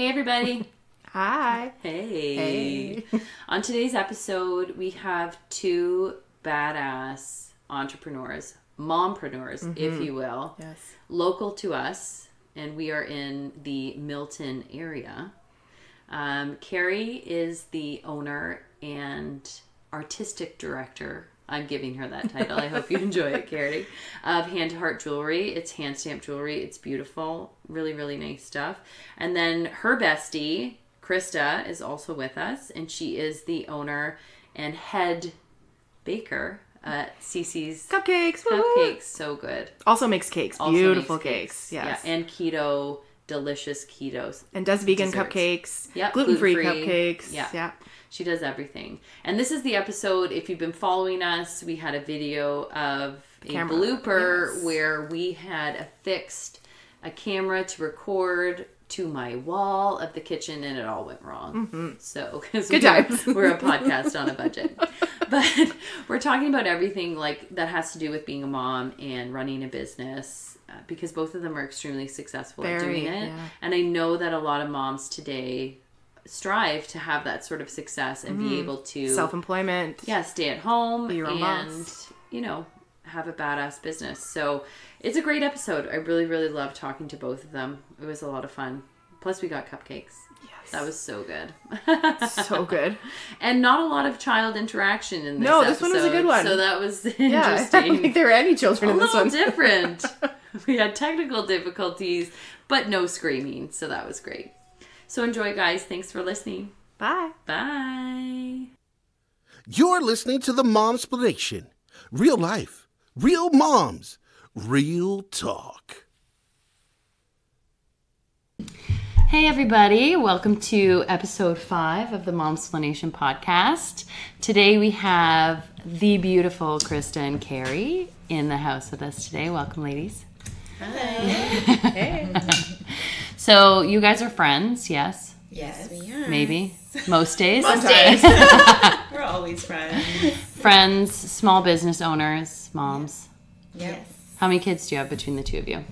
Hey, everybody. Hi. Hey. Hey. On today's episode, we have two badass entrepreneurs, mompreneurs, if you will, yes, local to us, and we are in the Milton area. Carrie is the owner and artistic director. I'm giving her that title. I hope you enjoy it, Carrie. Of hand-to-heart jewelry. It's hand-stamped jewelry. It's beautiful. Really, really nice stuff. And then her bestie, Christa, is also with us. And she is the owner and head baker at Cece's Cupcakes. Cupcakes. So good. Also makes cakes. Beautiful cakes. Yes. Yeah. And keto. Delicious keto. And does vegan desserts. Cupcakes. Yep. Gluten-free cupcakes. Yeah. Yeah. She does everything. And this is the episode, if you've been following us, we had a video of a blooper where we had affixed a camera to record to my wall of the kitchen, and it all went wrong. So, we're a podcast on a budget. But we're talking about everything like that has to do with being a mom and running a business, because both of them are extremely successful at doing it. Yeah. And I know that a lot of moms today strive to have that sort of success and be able to self-employment, stay at home, be your own boss, you know, have a badass business. So it's a great episode. I really, really love talking to both of them. It was a lot of fun. Plus we got cupcakes. Yes. That was so good. So good. And not a lot of child interaction in this episode. No, this one was a good one. So that was interesting. Yeah, I don't think there were any children in this one. A little different. We had technical difficulties, but no screaming. So that was great. So enjoy, guys. Thanks for listening. Bye. Bye. You're listening to The Momsplanation. Real life. Real moms. Real talk. Hey, everybody. Welcome to episode 5 of the Momsplanation podcast. Today we have the beautiful Christa and Carrie in the house with us today. Welcome, ladies. Hi. Hey. So you guys are friends, yes? Yes, we are. Maybe. Most days? Most days. We're always friends. Friends, small business owners, moms. Yes. How many kids do you have between the two of you?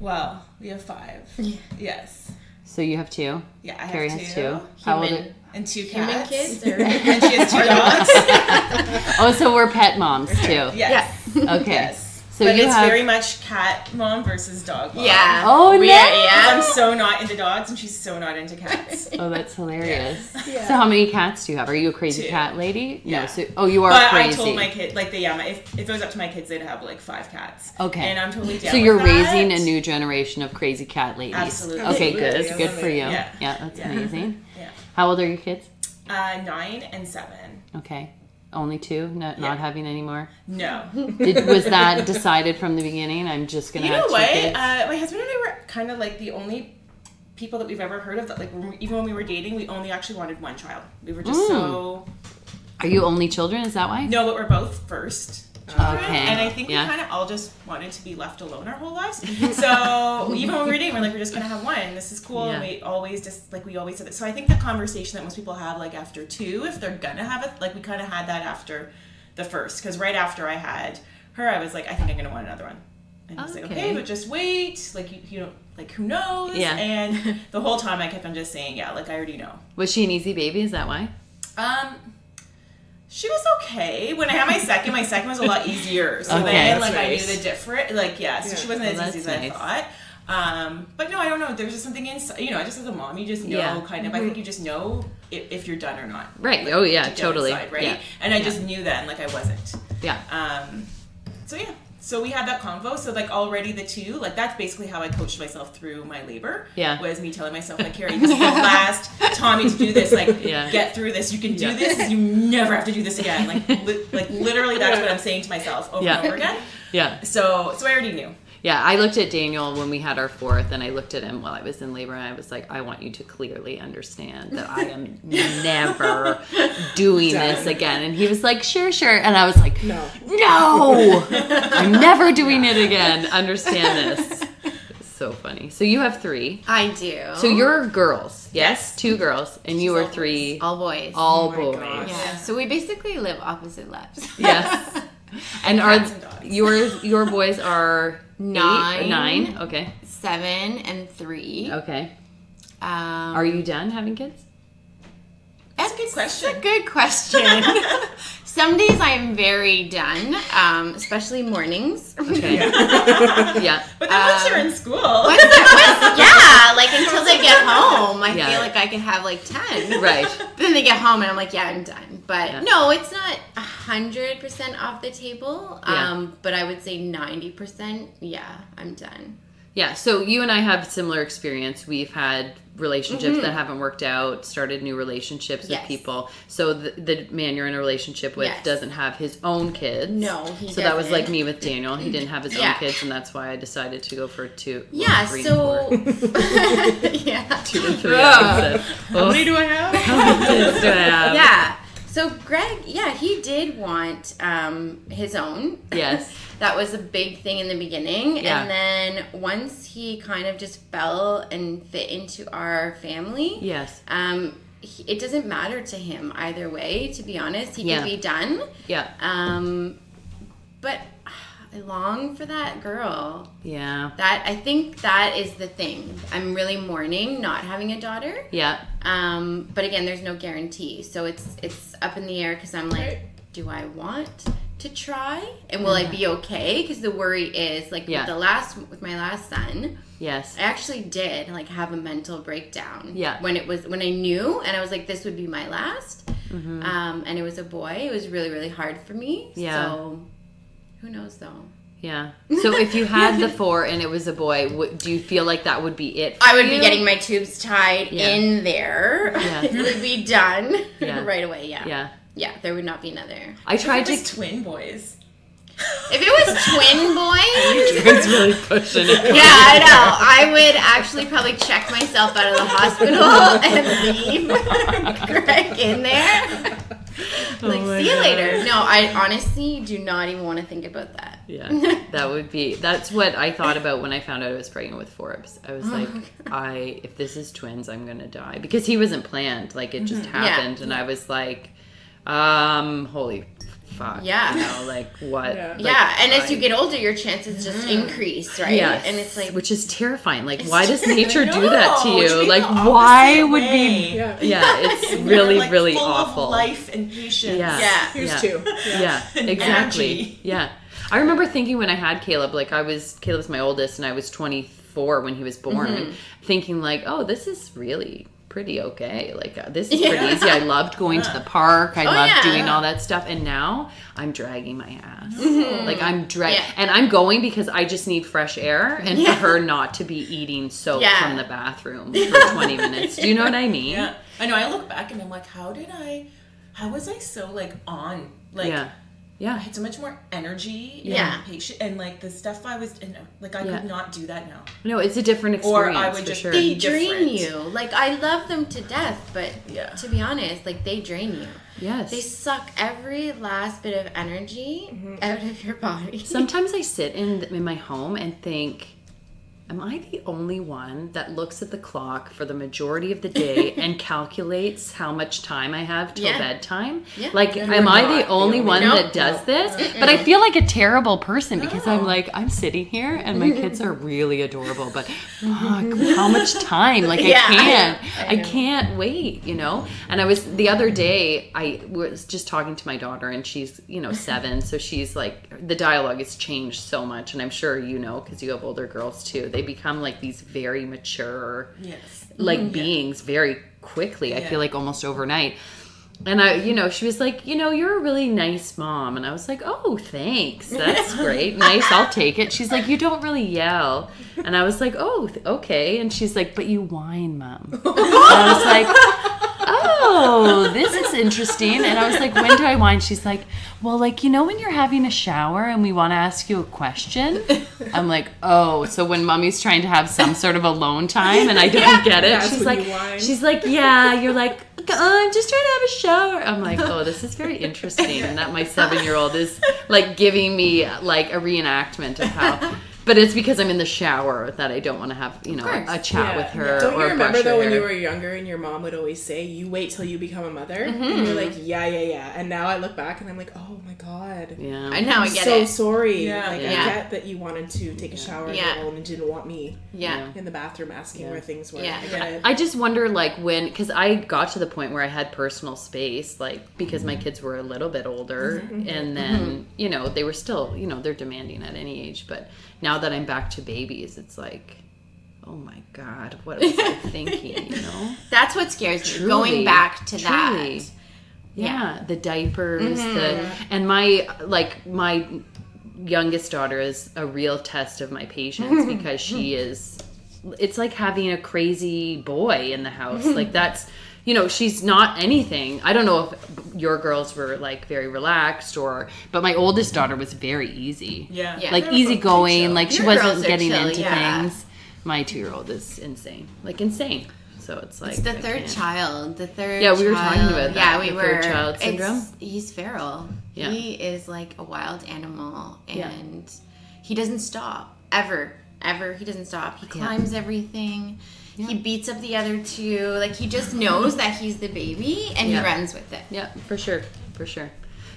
Well, we have 5. Yeah. Yes. So you have 2? Yeah, I Carrie have 2. Carrie has 2. How old are... And 2 cats. Human kids? Or... And she has 2 dogs. Oh, so we're pet moms, too. Yes. Okay. Yes. So but you it's have... very much cat mom versus dog mom. Yeah. Oh, no. Yeah. I'm so not into dogs, and she's so not into cats. Oh, that's hilarious. Yeah. So how many cats do you have? Are you a crazy 2. Cat lady? Yeah. No. So, oh, you are but crazy. But I told my kid, like, if it was up to my kids, they'd have, like, 5 cats. Okay. And I'm totally down So you're with raising a new generation of crazy cat ladies. Absolutely. Okay, good. Good for you. Yeah, that's amazing. Yeah. How old are your kids? 9 and 7. Okay. Only 2? Not having any more? No. Was that decided from the beginning? I'm just going to have 2 kids? You know what? My husband and I were kind of like the only people that we've ever heard of that, like, even when we were dating, we only actually wanted 1 child. We were just so... Are you only children? Is that why? No, but we're both first children. Okay. And I think we kind of all just wanted to be left alone our whole lives. So even when we were dating, we're like, we're just going to have 1. This is cool. Yeah. And we always said that. So I think the conversation that most people have, like, after 2, if they're going to have it, like, we kind of had that after the first. Because right after I had her, I was like, I think I'm going to want another one. And I was like, okay, but just wait. Like, you know, like, who knows? Yeah. And the whole time I kept on just saying, yeah, like, I already know. Was she an easy baby? Is that why? She was okay. When I had my second was a lot easier. So then, like, nice. I knew the difference. Like, so she wasn't as easy as I thought. But no, I don't know. There's just something inside, you know, just as a mom, you just know kind of, I think you just know if you're done or not. Right. Like, totally. Inside, right? Yeah. And I just knew then, like, I wasn't. Yeah. So we had that convo. So, like, already the 2, like, that's basically how I coached myself through my labor. Yeah. Was me telling myself, like, Carrie, this is the last Tommy to do this. Like, get through this. You can do this. You never have to do this again. Like, literally that's what I'm saying to myself over and over again. Yeah. So I already knew. Yeah, I looked at Daniel when we had our 4th, and I looked at him while I was in labor, and I was like, I want you to clearly understand that I am never doing this again. And he was like, sure. And I was like, no, I'm never doing it again. Understand this. It's so funny. So you have 3. I do. So you're girls, yes? 2 girls, and you are 3. All boys. All boys. Yeah. So we basically live opposite lives. Yes. And are your boys are 9, 7, and 3. Okay. Are you done having kids? That's a good question. Some days I'm very done, especially mornings. Okay. Yeah. But then once you're in school. Yeah, like until they get home, I feel like I can have like 10. Right. But then they get home and I'm like, yeah, I'm done. But no, it's not 100% off the table, but I would say 90%, I'm done. Yeah, so you and I have similar experience. We've had relationships that haven't worked out, started new relationships with people. So the man you're in a relationship with doesn't have his own kids. No, he doesn't. So that was like me with Daniel. He didn't have his own kids, and that's why I decided to go for two and three. How many do I have? How many kids do I have? Yeah. So Greg, he did want his own. Yes. That was a big thing in the beginning. Yeah. And then once he kind of just fell and fit into our family, it doesn't matter to him either way, to be honest. He could be done. Yeah. But I long for that girl. Yeah. I think that is the thing. I'm really mourning not having a daughter. Yeah. But again, there's no guarantee. So it's up in the air because I'm like, do I want to try, and will I be okay? Because the worry is, like, with my last son, I actually did like have a mental breakdown. Yeah, when I knew, and I was like, this would be my last. Mm-hmm. And it was a boy. It was really, really hard for me. Yeah. So, who knows though? Yeah. So if you had the four and it was a boy, do you feel like that would be it? I would be getting my tubes tied in there. Yeah. It would be done right away. Yeah. Yeah. Yeah, there would not be another. I tried to twin boys. If it was twin boys, Greg's really pushing it. Yeah, I know. I would actually probably check myself out of the hospital and leave Greg in there. Like, see you later. No, I honestly do not even want to think about that. Yeah, that's what I thought about when I found out I was pregnant with Forbes. I was like, if this is twins, I'm gonna die, because he wasn't planned. Like, it just happened, and I was like, holy fuck. Yeah. You know, like, what? Yeah. Like, and as you get older, your chances just increase, right? Yeah. And it's like, which is terrifying. Like, why does nature do that to you? Like, why would we? Yeah, it's really, like, really full awful. Of life and patience. Yeah. Here's two. Yeah, exactly. Yeah. I remember thinking when I had Caleb, like, Caleb's my oldest, and I was 24 when he was born, and thinking, like, oh, this is really pretty okay. Like, this is pretty easy. I loved going to the park. I loved doing all that stuff. And now I'm dragging my ass. Mm-hmm. Like, I'm dragging. Yeah. And I'm going because I just need fresh air, and for her not to be eating soap from the bathroom for 20 minutes. Do you know what I mean? Yeah. I know. I look back and I'm like, how was I so, like, on? Like, I had so much more energy and patience, and like the stuff I was in, like, I could not do that now. No, it's a different experience. Or I would just they drain you. Like, I love them to death, but to be honest, like, they drain you. Yes. They suck every last bit of energy out of your body. Sometimes I sit in my home and think, am I the only one that looks at the clock for the majority of the day and calculates how much time I have till bedtime? Yeah. Like, am I the only one that does this? But I feel like a terrible person because I'm like, I'm sitting here and my kids are really adorable, but fuck, how much time? Like, I can't wait, you know? And the other day, I was just talking to my daughter, and she's, 7, so she's like, the dialogue has changed so much, and I'm sure you know because you have older girls too. They become like these very mature beings very quickly. I feel like almost overnight. And I, she was like, you're a really nice mom. And I was like, oh, thanks. That's great. Nice. I'll take it. She's like, you don't really yell. And I was like, oh, okay. And she's like, but you whine, Mom. And I was like, oh, this is interesting. And I was like, when do I whine? She's like, well, like, when you're having a shower and we want to ask you a question? I'm like, oh, so when Mommy's trying to have some sort of alone time and I don't get it. She's like, yeah, you're like, I'm just trying to have a shower. I'm like, oh, this is very interesting. And that my 7-year-old is like giving me like a reenactment of how But it's because I'm in the shower that I don't want to have, you know, a chat with her. Don't you remember though when you were younger and your mom would always say, you wait till you become a mother? Mm-hmm. And you're like, yeah. And now I look back and I'm like, oh my God. Yeah. And now I get it. I'm so sorry. Yeah. Like, I get that you wanted to take a shower alone and didn't want me in the bathroom asking where things were. Yeah. I get it. I just wonder, like, when, because I got to the point where I had personal space, like, because my kids were a little bit older. Mm-hmm. And then, you know, they were still, you know, they're demanding at any age, but now that I'm back to babies, it's like, oh my God, what was I thinking, you know? That's what scares me, going back to that. Yeah, the diapers, and my, like, my youngest daughter is a real test of my patience because she is, it's like having a crazy boy in the house. Like, that's, you know, she's not anything. I don't know if your girls were, like, very relaxed or... But my oldest daughter was very easy. Yeah. Like, easygoing. Like, she wasn't getting into things. My 2-year-old is insane. Like, insane. So it's like... It's the third child. The third child. Yeah, we were talking about that. Yeah, we were. Third child syndrome. He's feral. Yeah. He is, like, a wild animal. And he doesn't stop. Ever. He doesn't stop. He climbs everything. Yeah. He beats up the other two. Like, he just knows that he's the baby, and he runs with it. Yeah, for sure. For sure.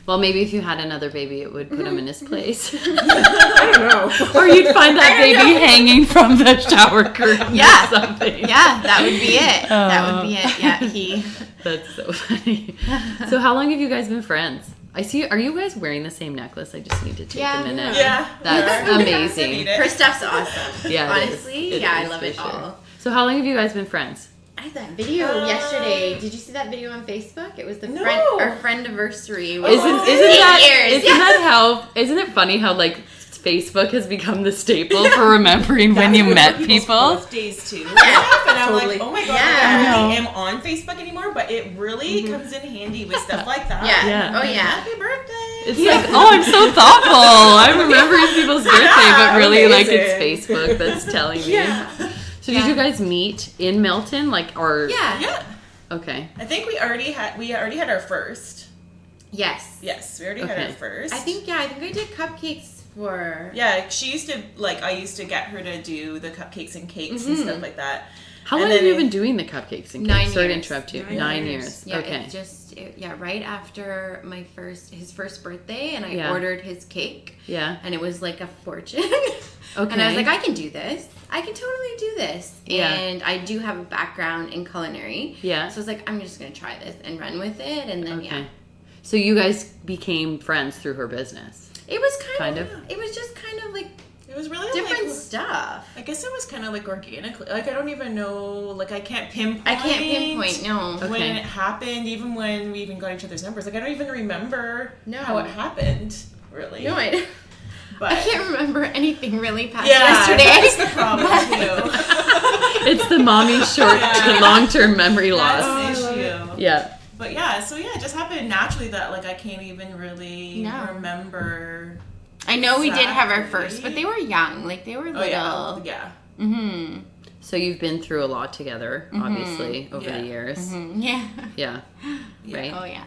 Well, maybe if you had another baby, it would put him in his place. I don't know. Or you'd find that baby hanging from the shower curtain or something. Yeah, that would be it. That would be it. Yeah, he... That's so funny. So how long have you guys been friends? I see. Are you guys wearing the same necklace? I just need to take a minute. Yeah. That's amazing. Her stuff's awesome. Yeah, honestly, I love it all. So how long have you guys been friends? I had that video yesterday. Did you see that video on Facebook? It was the our friendiversary. Isn't it funny how, like, Facebook has become the staple for remembering when you met people? Birthdays too. And I'm like, oh my God, I really am on Facebook anymore, but it really comes in handy with stuff like that. Oh yeah. Happy birthday. It's like, oh, I'm so thoughtful. I'm remembering people's birthday, but really, like, it's Facebook that's telling me. So did you guys meet in Milton, like, or? Yeah. Okay. I think we already had our first. Yes, we already had our first. I think I did cupcakes for. Yeah, she used to, like, I used to get her to do the cupcakes and cakes and stuff like that. How long have you been doing the cupcakes and cakes? 9 years. Sorry to interrupt you. 9 years. Yeah, okay. Right after my his first birthday, and I ordered his cake. Yeah. And it was like a fortune. Okay. And I was like, I can do this. I can totally do this. Yeah. And I do have a background in culinary. Yeah. So I was like, I'm just going to try this and run with it. And then, So you guys became friends through her business. It was kind of. It was just kind of like. It was really different, like, stuff. I guess it was kind of like organically. Like, I don't even know. Like, I can't pinpoint. No. When it happened, even when we even got each other's numbers. Like, I don't even remember how it happened. Really. No. I can't remember anything really past yesterday. That's the problem too. It's the mommy short to long-term memory loss. Issue. Yeah. But it just happened naturally that, like, I can't even really remember. I know we did have our first, but they were young. Like, they were little. Yeah. Mm-hmm. So you've been through a lot together, obviously, over the years. Mm-hmm. Yeah. Right? Oh, yeah.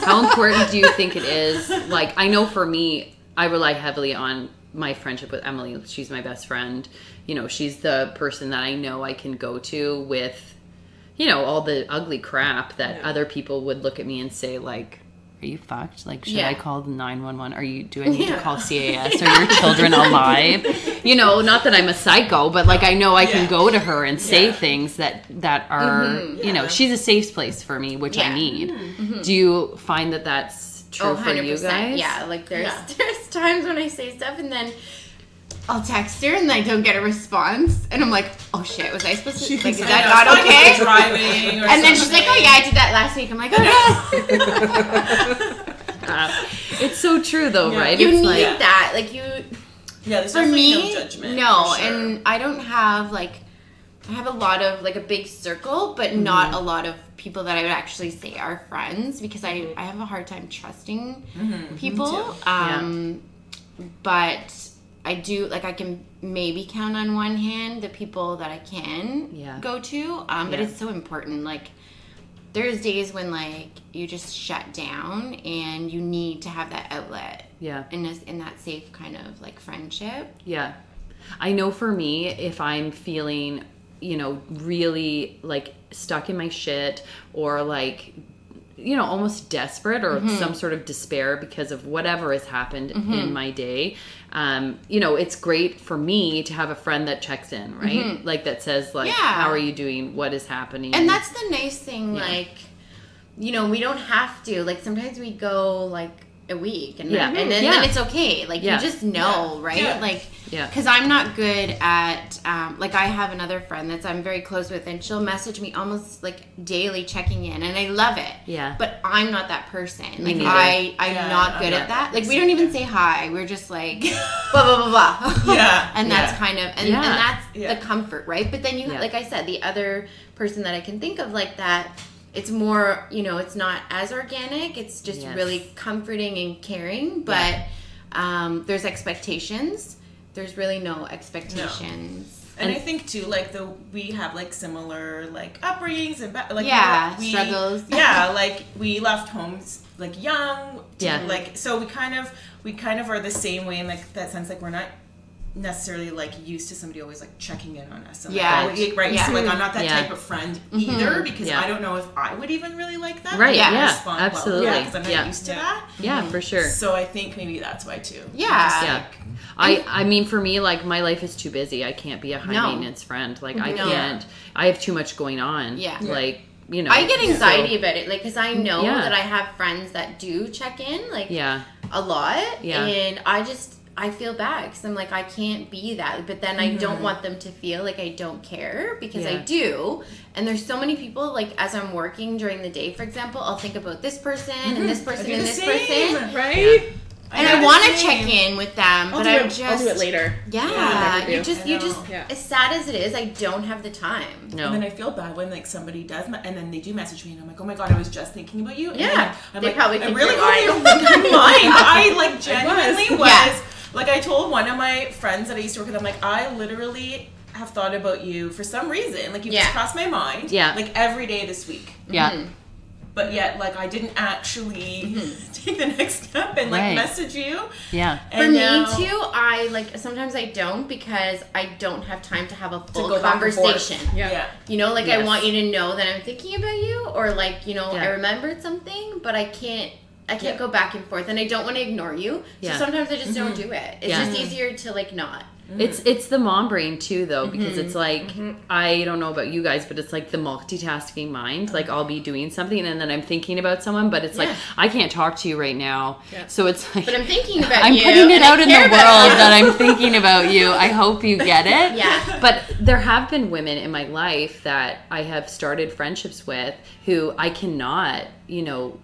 How important do you think it is? Like, I know for me, I rely heavily on my friendship with Emily. She's my best friend. You know, she's the person that I know I can go to with, you know, all the ugly crap that other people would look at me and say, like, are you fucked? Like, should I call the 911? Do I need to call CAS? Are your children alive? You know, not that I'm a psycho, but, like, I know I can go to her and say things that are, you know, she's a safe place for me, which I need. Mm-hmm. Do you find that that's true 100%, for you guys? Yeah, like, there's times when I say stuff and then I'll text her and I don't get a response and I'm like, oh shit, was I supposed to? She's like, is that not okay? Driving or and then she's like, oh yeah, I did that last week. I'm like, oh no. It's so true though, right? You need that, like, you. Yeah, there's for me, no judgment. No, sure. And I don't have, like, I have a lot of, like, a big circle, but not a lot of people that I would actually say are friends, because I have a hard time trusting people. But I do, like, I can maybe count on one hand the people that I can go to. But it's so important. Like, there's days when, like, you just shut down and you need to have that outlet. Yeah. In that safe kind of, like, friendship. Yeah. I know for me, if I'm feeling, you know, really like stuck in my shit, or like, you know, almost desperate, or mm-hmm. some sort of despair because of whatever has happened mm-hmm. in my day, you know, it's great for me to have a friend that checks in, right? Mm-hmm. Like that says like, yeah. how are you doing? What is happening? And that's the nice thing. Yeah. Like, you know, we don't have to, like, sometimes we go like a week and, yeah. then it's okay. Like yeah. you just know, yeah. right? Yeah. Like, yeah. Cause I'm not good at, like I have another friend that I'm very close with, and she'll message me almost like daily checking in, and I love it. Yeah. But I'm not that person. Like I'm not good at that. Like we don't even say hi. We're just like, blah, blah, blah, blah. Yeah. And that's yeah. kind of, and, yeah. and that's yeah. the comfort, right? But then you, yeah. like I said, the other person that I can think of like that, it's more, you know, it's not as organic. It's just yes. really comforting and caring, but yeah. There's expectations. There's really no expectations. No. And I think too, like we have like similar like upbringings and like yeah we, struggles. Yeah, like we left homes like young. Yeah. Like so we kind of are the same way in like that sense. Like we're not necessarily like used to somebody always like checking in on us. And, yeah. Like, right. Yeah. So like I'm not that yeah. type of friend either mm-hmm. because yeah. I don't know if I would even really like that. Right. Like, yeah. yeah. Respond absolutely. Well. Yeah. Because I'm not yeah. used to yeah. that. Yeah, mm-hmm. for sure. So I think maybe that's why too. Yeah. Just, yeah. Like, I mean, for me, like, my life is too busy. I can't be a high-maintenance friend. Like, I can't. I have too much going on. Yeah. Like, you know. I get anxiety about it. Like, because I know yeah. that I have friends that do check in, like, yeah. a lot. Yeah. And I feel bad because I'm like, I can't be that. But then mm-hmm. I don't want them to feel like I don't care because yeah. I do. And there's so many people, like, as I'm working during the day, for example, I'll think about this person mm-hmm. and this person and this person. Right? Yeah. And I want to check in with them, but I'll do it later. Yeah, you just. Yeah. As sad as it is, I don't have the time. No. And then I feel bad when like somebody does, and then they do message me, and I'm like, oh my god, I was just thinking about you. And yeah. I'm they like, probably I really don't think I'm lying. I like genuinely was. Yeah. Like I told one of my friends that I used to work with, I'm like, I literally have thought about you for some reason. Like you've yeah. just crossed my mind. Yeah. Like every day this week. Yeah. Mm-hmm. But yet, like, I didn't actually mm-hmm. take the next step and, like, right. message you. Yeah. And me, too, I, like, sometimes I don't because I don't have time to have a full conversation. Yeah. yeah. You know, like, yes. I want you to know that I'm thinking about you, or, like, you know, yeah. I remembered something, but I can't yeah. go back and forth, and I don't want to ignore you. So yeah. sometimes I just mm-hmm. don't do it. It's yeah. just easier to, like, not. Mm-hmm. It's the mom brain too though, because mm-hmm. it's like mm-hmm. I don't know about you guys, but it's like the multitasking mind. Like I'll be doing something and then I'm thinking about someone, but it's yeah. like I can't talk to you right now. Yeah. So it's like, but I'm thinking about you. I'm putting it out in the world that I'm thinking about you. I hope you get it. Yeah. But there have been women in my life that I have started friendships with who I cannot, you know,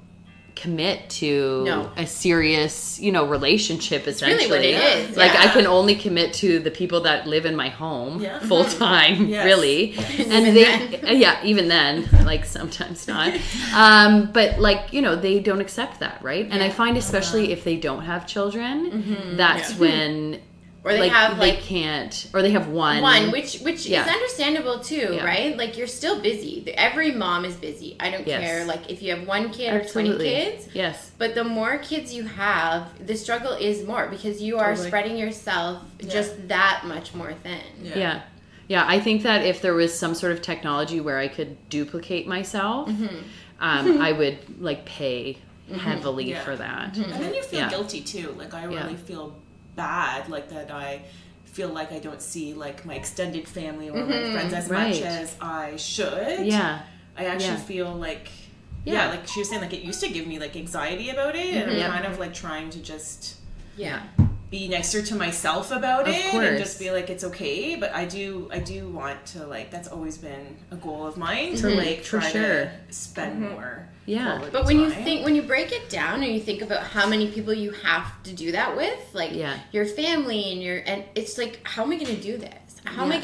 commit to a serious, you know, relationship essentially. It's really what it is. Like yeah. I can only commit to the people that live in my home yeah. full time, yes. really. Yes. And even then. Yeah, even then, like sometimes not. But like, you know, they don't accept that, right? Yeah. And I find especially if they don't have children, mm-hmm. that's yeah. when or they like, have like they can't or they have one which yeah. is understandable too yeah. right, like you're still busy, every mom is busy, I don't yes. care like if you have one kid Absolutely. Or 20 kids yes, but the more kids you have, the struggle is more because you are totally. Spreading yourself yeah. just that much more thin yeah. yeah yeah. I think that if there was some sort of technology where I could duplicate myself mm-hmm. I would like pay mm-hmm. heavily yeah. for that mm-hmm. and then you feel yeah. guilty too, like I really yeah. feel bad, like that I feel like I don't see like my extended family or mm-hmm. my friends as right. much as I should. Yeah, I actually yeah. feel like yeah. yeah, like she was saying, like it used to give me like anxiety about it, mm-hmm. and I'm yep. kind of like trying to just yeah be nicer to myself about of it course. And just be like it's okay. But I do want to, like that's always been a goal of mine mm-hmm. to like try sure. to spend mm-hmm. more. Yeah, but when you think, when you break it down and you think about how many people you have to do that with, like yeah. your family and it's like, how am I going to do this? How yeah. am I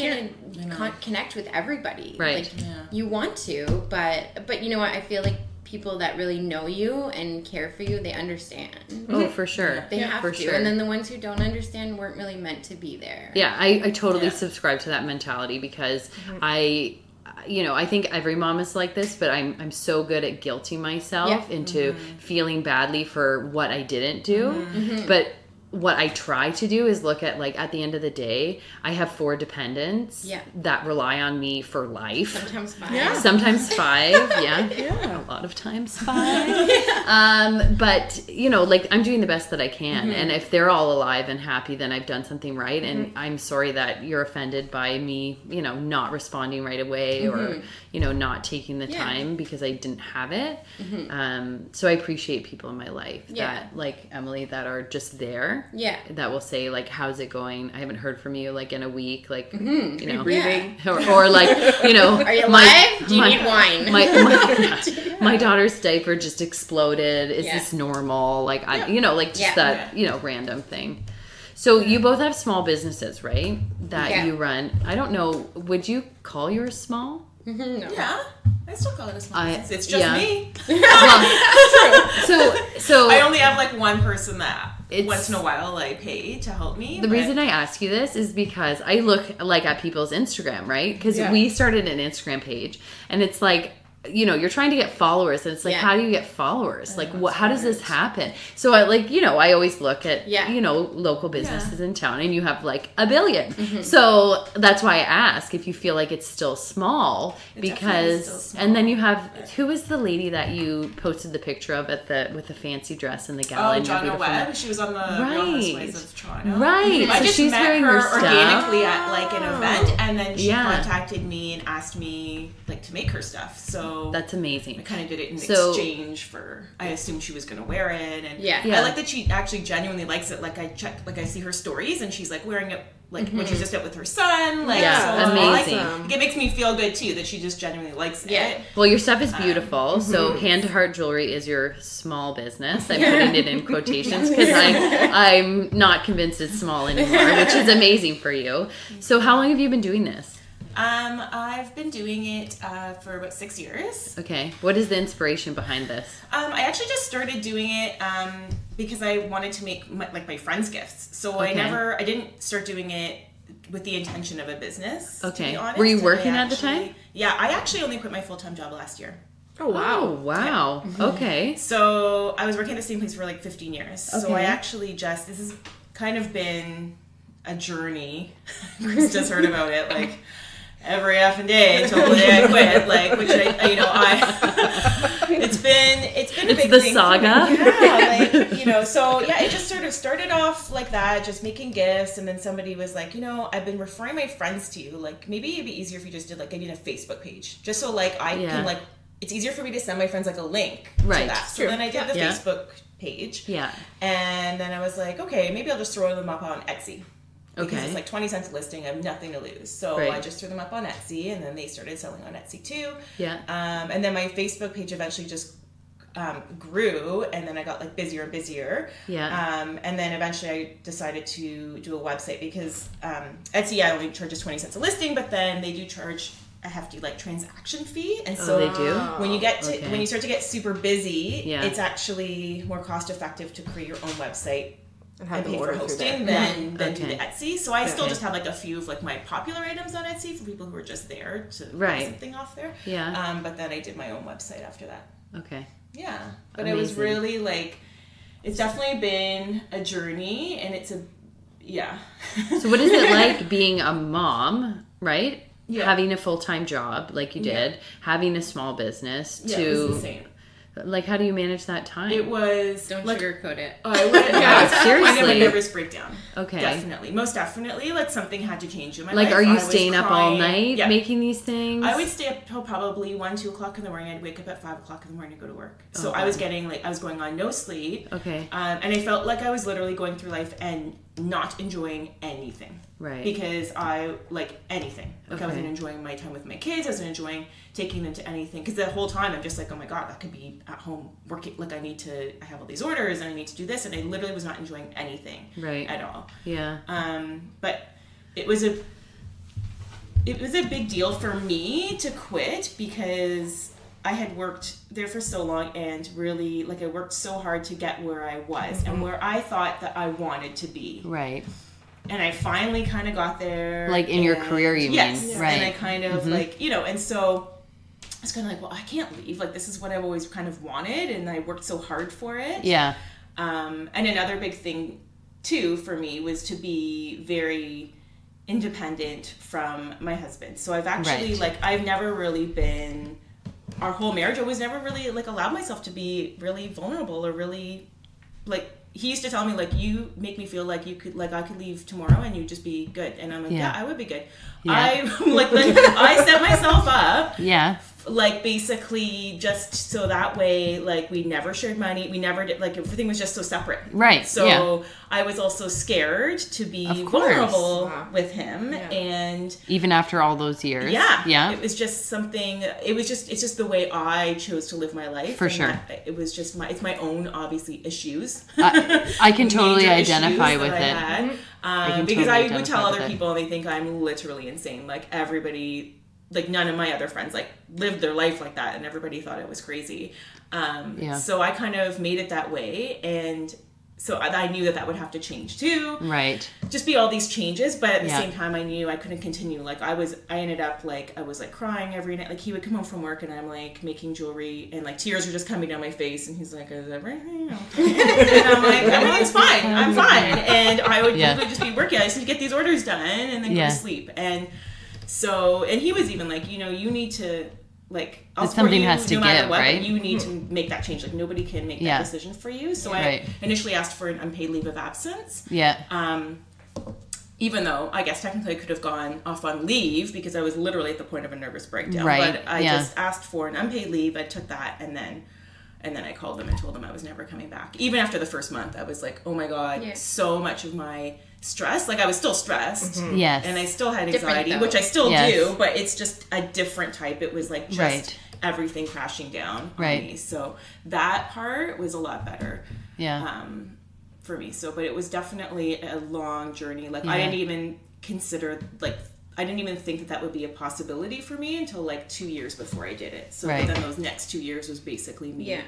going to connect with everybody? Right. Like, yeah. you want to, but you know what? I feel like people that really know you and care for you, they understand. Oh, for sure. They yeah, have for to. Sure. And then the ones who don't understand weren't really meant to be there. Yeah, I totally yeah. subscribe to that mentality because mm-hmm. You know, I think every mom is like this, but I'm so good at guilting myself yeah. into mm-hmm. feeling badly for what I didn't do. Mm-hmm. But what I try to do is look at, like, at the end of the day, I have 4 dependents that rely on me for life. Sometimes 5. Yeah. Sometimes 5. Yeah. A lot of times 5. But, you know, like, I'm doing the best that I can. Mm-hmm. And if they're all alive and happy, then I've done something right. Mm-hmm. And I'm sorry that you're offended by me, you know, not responding right away or, you know, not taking the time because I didn't have it. Mm-hmm. So I appreciate people in my life that, like Emily, that are just there. Yeah. That will say, like, how's it going? I haven't heard from you, like, in a week. Like, you know. Breathing. Or, like, you know. Are you alive? Do you need wine? My daughter's diaper just exploded. Is this normal? Like, I, you know, like, just that, you know, random thing. So you both have small businesses, right? That you run. I don't know. Would you call yours small? No. Yeah. I still call it a small business. It's just me. Well, so I only have, like, one person that. Once in a while I pay to help me. The reason I ask you this is because I look, like, at people's Instagram, right? Because we started an Instagram page, and it's like, you know, you're trying to get followers, and it's like, how do you get followers? Like, what? How does this happen? So I, like, you know, I always look at, you know, local businesses in town, and you have, like, a billion. Mm-hmm. So that's why I ask if you feel like it's still small, because, still small. And then you have, who is the lady that you posted the picture of at the, with the fancy dress in the gala? Oh, Jonna Webb. She was on the Real Housewives of Toronto. Right. So she's wearing her stuff. Organically at, like, an event, and then she contacted me and asked me, like, to make her stuff. So. That's amazing. I kind of did it in exchange for, I assumed she was going to wear it. And I like that she actually genuinely likes it. Like, I check, like, I see her stories and she's, like, wearing it, like, when she's just out with her son. Like, so amazing. Like, it makes me feel good, too, that she just genuinely likes it. Well, your stuff is beautiful. So hand-to-heart jewelry is your small business. I'm putting it in quotations because I'm not convinced it's small anymore, which is amazing for you. So how long have you been doing this? I've been doing it for about 6 years. Okay. What is the inspiration behind this? I actually just started doing it because I wanted to make my friends' gifts. So I didn't start doing it with the intention of a business. Okay. To be honest. Were you working at the time? Yeah, I actually only quit my full-time job last year. Oh, wow. Oh, wow. Yeah. Mm-hmm. Okay. So I was working at the same place for, like, 15 years. Okay. So I actually just, this has kind of been a journey. Chris just heard about it, like... Every effing day until the day I quit, like, which I, you know, it's been a big thing. It's the saga. Like, you know, so yeah, it just sort of started off like that, just making gifts, and then somebody was like, you know, I've been referring my friends to you, like, maybe it'd be easier if you just did, like, I need a Facebook page, just so, like, I can, like, it's easier for me to send my friends, like, a link to that. So then I did the Facebook page. Yeah. And then I was like, okay, maybe I'll just throw them up on Etsy. Because it's like 20 cents a listing, I have nothing to lose. So I just threw them up on Etsy, and then they started selling on Etsy too. Yeah. And then my Facebook page eventually just grew, and then I got, like, busier and busier. Yeah. And then eventually I decided to do a website because Etsy only charges 20 cents a listing, but then they do charge a hefty, like, transaction fee, and so they do. When you get to when you start to get super busy, it's actually more cost effective to create your own website. And pay for hosting than do the Etsy. So I still just have, like, a few of, like, my popular items on Etsy for people who are just there to buy something off there. Yeah. But then I did my own website after that. Okay. Yeah. But Amazing. It was really, like, it's definitely been a journey, and it's a, So what is it like being a mom, right? Yeah. Having a full-time job like you did, having a small business it was insane. Like, how do you manage that time? It was... Don't sugarcoat it. Oh, I wouldn't. Seriously. I had a nervous breakdown. Okay. Definitely. Most definitely. Like, something had to change in my life. Like, are you staying up all night making these things? I would stay up till probably 1, 2 o'clock in the morning. I'd wake up at 5 o'clock in the morning to go to work. So I was getting, like, I was going on no sleep. Okay. And I felt like I was literally going through life and not enjoying anything. Right. Because I, like, anything. Like, I wasn't enjoying my time with my kids. I wasn't enjoying taking them to anything. Because the whole time, I'm just like, oh my God, that could be at home working. Like, I have all these orders, and I need to do this. And I literally was not enjoying anything. Right. At all. Yeah. But it was a big deal for me to quit because I had worked there for so long and really, like, I worked so hard to get where I was and where I thought that I wanted to be. Right. And I finally kind of got there. Like in your career, you mean? Yes. Right. And I kind of like, you know, and so I was kind of like, well, I can't leave. Like, this is what I've always kind of wanted, and I worked so hard for it. Yeah. And another big thing too for me was to be very independent from my husband. So I've actually I've never really been, our whole marriage, I was never really allowed myself to be really vulnerable or really he used to tell me you make me feel like you could I could leave tomorrow and you'd just be good, and I'm yeah I would be good. I I set myself up basically just so that way we never shared money, we never did, everything was just so separate, so I was also scared to be vulnerable with him, and even after all those years it was just something, it's just the way I chose to live my life, for sure. It was just it's my own obviously issues I can totally identify with it because I would tell other people and they think I'm literally insane, everybody none of my other friends lived their life like that and everybody thought it was crazy. So I kind of made it that way, and so I knew that would have to change too. Right. Just be all these changes, but at the same time I knew I couldn't continue. I ended up I was crying every night. He would come home from work and I'm making jewelry and tears were just coming down my face and he's is everything okay? And I'm everything's fine. I'm fine. And I would usually just be working. I just need to get these orders done and then go to sleep. And so, and he was even you need to, I'll support you no matter what, but you need to make that change. Nobody can make that decision for you. So I initially asked for an unpaid leave of absence. Yeah. Even though I guess technically I could have gone off on leave because I was literally at the point of a nervous breakdown. Right. But I just asked for an unpaid leave. I took that and then I called them and told them I was never coming back. Even after the first month, I was oh my God, so much of my stress, I was still stressed, and I still had anxiety, which I still do, but it's just a different type. It was just everything crashing down on me. So that part was a lot better, for me. So, but it was definitely a long journey. I didn't even consider I didn't even think that would be a possibility for me until 2 years before I did it. So but then those next 2 years was basically me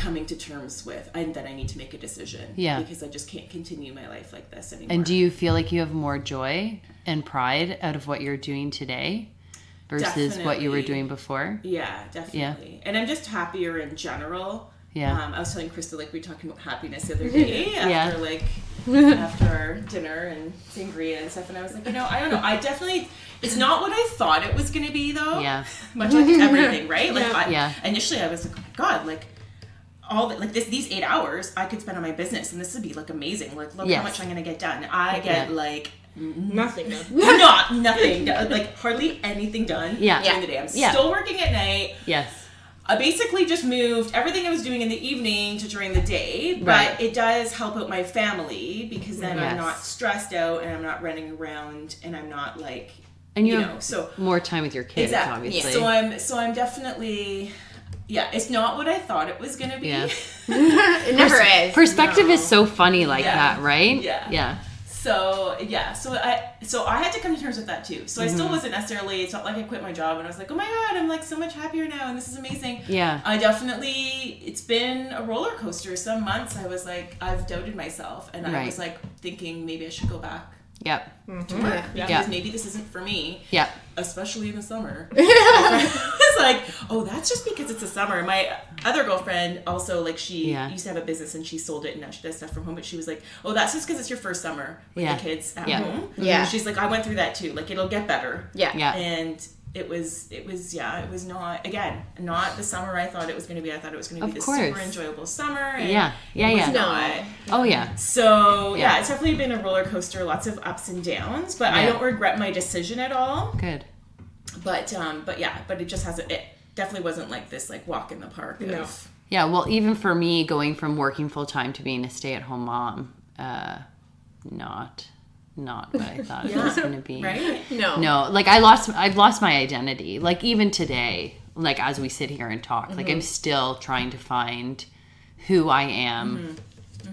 coming to terms with, and that I need to make a decision because I just can't continue my life like this anymore. And do you feel you have more joy and pride out of what you're doing today versus what you were doing before? Yeah, definitely. Yeah. And I'm just happier in general. Yeah. I was telling Christa, we were talking about happiness the other day after after our dinner and sangria and stuff, and I was I don't know, I definitely, it's not what I thought it was going to be though. Yeah. Much like everything, right? Initially I was oh my God, all that, these 8 hours I could spend on my business and this would be amazing. Look how much I'm going to get done. I get nothing done. Not nothing done. Hardly anything done during the day. I'm still working at night. Yes. I basically just moved everything I was doing in the evening to during the day, but it does help out my family because then I'm not stressed out and I'm not running around and I'm not and you know, so more time with your kids, obviously. Yeah. So I'm definitely, it's not what I thought it was going to be. Yeah. It never is. Perspective is so funny that, right? Yeah. Yeah. So I had to come to terms with that too. So I still wasn't necessarily, it's not I quit my job and I was oh my God, I'm so much happier now and this is amazing. Yeah. I definitely, it's been a roller coaster. Some months I was I've doubted myself and I was thinking maybe I should go back. Yep. To work because maybe this isn't for me. Yeah. Especially in the summer. It's oh, that's just because it's the summer. My other girlfriend also she used to have a business and she sold it and now she does stuff from home, but she was oh, that's just because it's your first summer with the kids at home. Yeah. And she's I went through that too. It'll get better. Yeah. Yeah. And it was not, again, not the summer I thought it was going to be. I thought it was going to be this super enjoyable summer. And it was not. Oh, yeah. So, it's definitely been a roller coaster, lots of ups and downs, but I don't regret my decision at all. Good. But it just hasn't, it definitely wasn't this walk in the park. No. Yeah, well, even for me, going from working full time to being a stay-at-home mom, not what I thought it was going to be. Right? No. I've lost my identity. Even today, as we sit here and talk, I'm still trying to find who I am,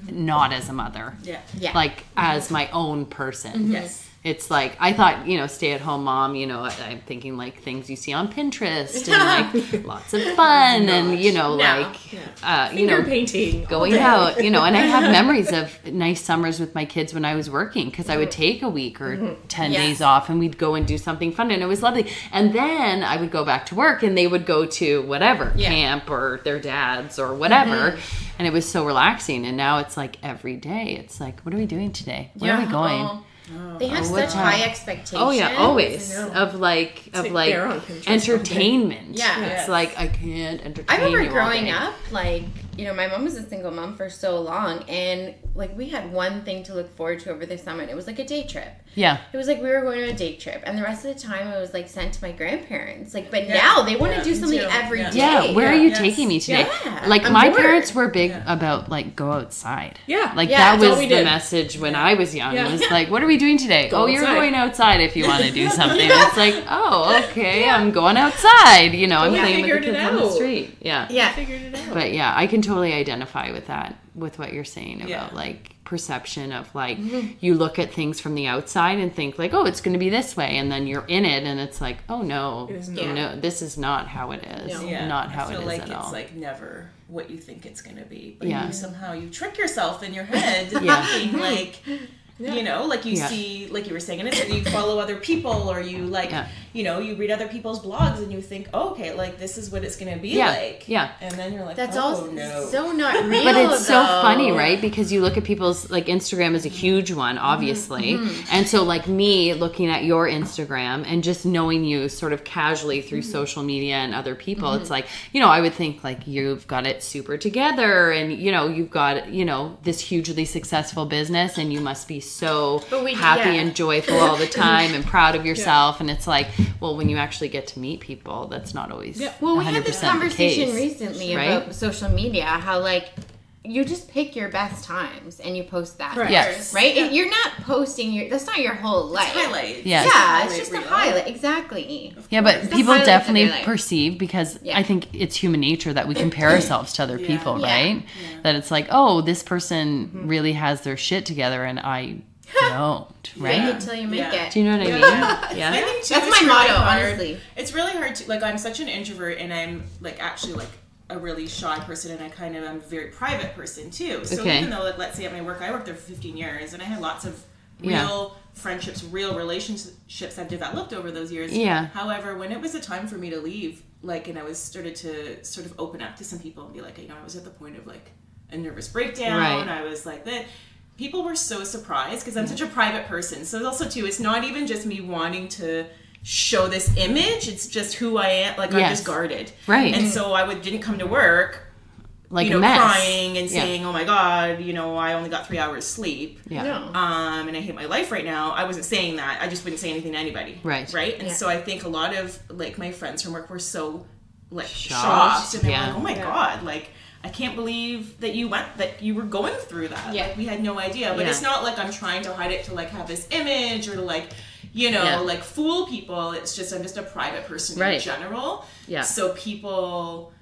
not as a mother. Yeah. Yeah. As my own person. Mm-hmm. Yes. It's I thought, stay-at-home mom, I'm thinking, things you see on Pinterest and, lots of fun and, no. painting, going out, and I have memories of nice summers with my kids when I was working, because I would take a week or 10 days off and we'd go and do something fun, and it was lovely. And then I would go back to work and they would go to whatever camp or their dad's or whatever. And it was so relaxing. And now it's like every day, it's like, what are we doing today? Where are we going? They have such high expectations. Oh yeah, always of like entertainment. Yeah, it's like I can't entertain. I remember growing up, like my mom was a single mom for so long, and like we had one thing to look forward to over the summer, and it was like a day trip. Yeah, it was like we were going on a day trip, and the rest of the time it was like sent to my grandparents. Like, but now they want to do something every day. Yeah, where are you taking me today? Yeah. Like my parents were big about like go outside. Yeah, like that was the message when I was young. It was like, what are we doing today? Go outside. You're going outside if you want to do something. It's like, oh, okay, I'm going outside. I'm playing with the kids on the street. Yeah. Figured it out. But yeah, I can totally identify with that, with what you're saying about like perception of like you look at things from the outside and think like, oh, it's going to be this way, and then you're in it and it's like, oh no, it is not. This is not how it is. No. Yeah. Not how it is like at all. I feel like it's like never what you think it's going to be, but you somehow you trick yourself in your head thinking like. Yeah. Like you see, like you were saying, and it's, you follow other people, or you like, you read other people's blogs, and you think, oh, okay, like this is what it's going to be like. Yeah. And then you're like, that's so not real. But it's so funny, right? Because you look at people's, like Instagram is a huge one, obviously. Mm-hmm. And so like me looking at your Instagram and just knowing you sort of casually through social media and other people, it's like, I would think like you've got it super together, and you've got, this hugely successful business, and you must be so happy and joyful all the time and proud of yourself, and it's like, well, when you actually get to meet people, that's not always well, we had this conversation recently about social media, how like you just pick your best times and you post that. Right. Yes. Right? Yeah. You're not posting that's not your whole life. It's highlights. Yes. Yeah, it's just a highlight. Exactly. Yeah, but people definitely perceive, because I think it's human nature that we compare ourselves to other people, right? Yeah. That it's like, oh, this person really has their shit together and I don't, right? Fake it till you make it. Do you know what I mean? Yeah. I think that's my motto, honestly. It's really hard to, like, I'm such an introvert, and I'm, like, actually, like, a really shy person, and I'm a very private person too. So even though, like, let's say at my work, I worked there for 15 years and I had lots of real friendships, real relationships I've developed over those years. Yeah. However, when it was a time for me to leave, like, and I was started to sort of open up to some people and be like, I was at the point of like a nervous breakdown. Right. I was like that. People were so surprised because I'm such a private person. So also too, it's not even just me wanting to show this image, it's just who I am, like I'm just guarded, right? And so I didn't come to work like a mess, crying and saying, oh my god, I only got 3 hours sleep, and I hate my life right now. I wasn't saying that, I just wouldn't say anything to anybody, right? And so I think a lot of like my friends from work were so like shocked, and they're like, oh my god, like I can't believe that you were going through that, like we had no idea. But it's not like I'm trying to hide it to like have this image or to like like fool people. It's just, I'm just a private person in general. Yeah. So people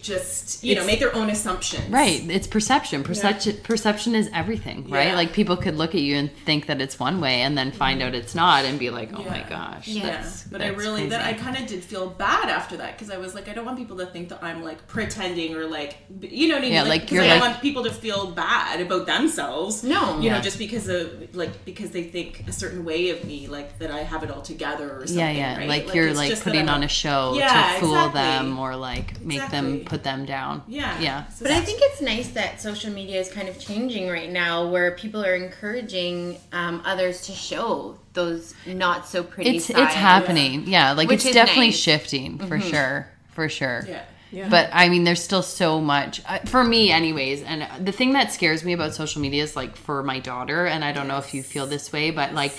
just, make their own assumptions. Right. It's perception. Perception is everything, right? Yeah. Like people could look at you and think that it's one way and then find out it's not and be like, oh my gosh. Yeah. That's I kind of did feel bad after that. Cause I was like, I don't want people to think that I'm like pretending or like, you know what I mean? Yeah, like you're I don't want people to feel bad about themselves. No. You know, just because they think a certain way of me, like that I have it all together or something. Yeah. Right? Like you're like putting on a show to fool them or like make them put them down. Yeah. But I think it's nice that social media is kind of changing right now, where people are encouraging others to show those not so pretty sides. It's happening. Yeah. Like it's definitely shifting for sure. For sure. Yeah. But I mean, there's still so much for me anyways. And the thing that scares me about social media is like for my daughter. And I don't know if you feel this way, but like,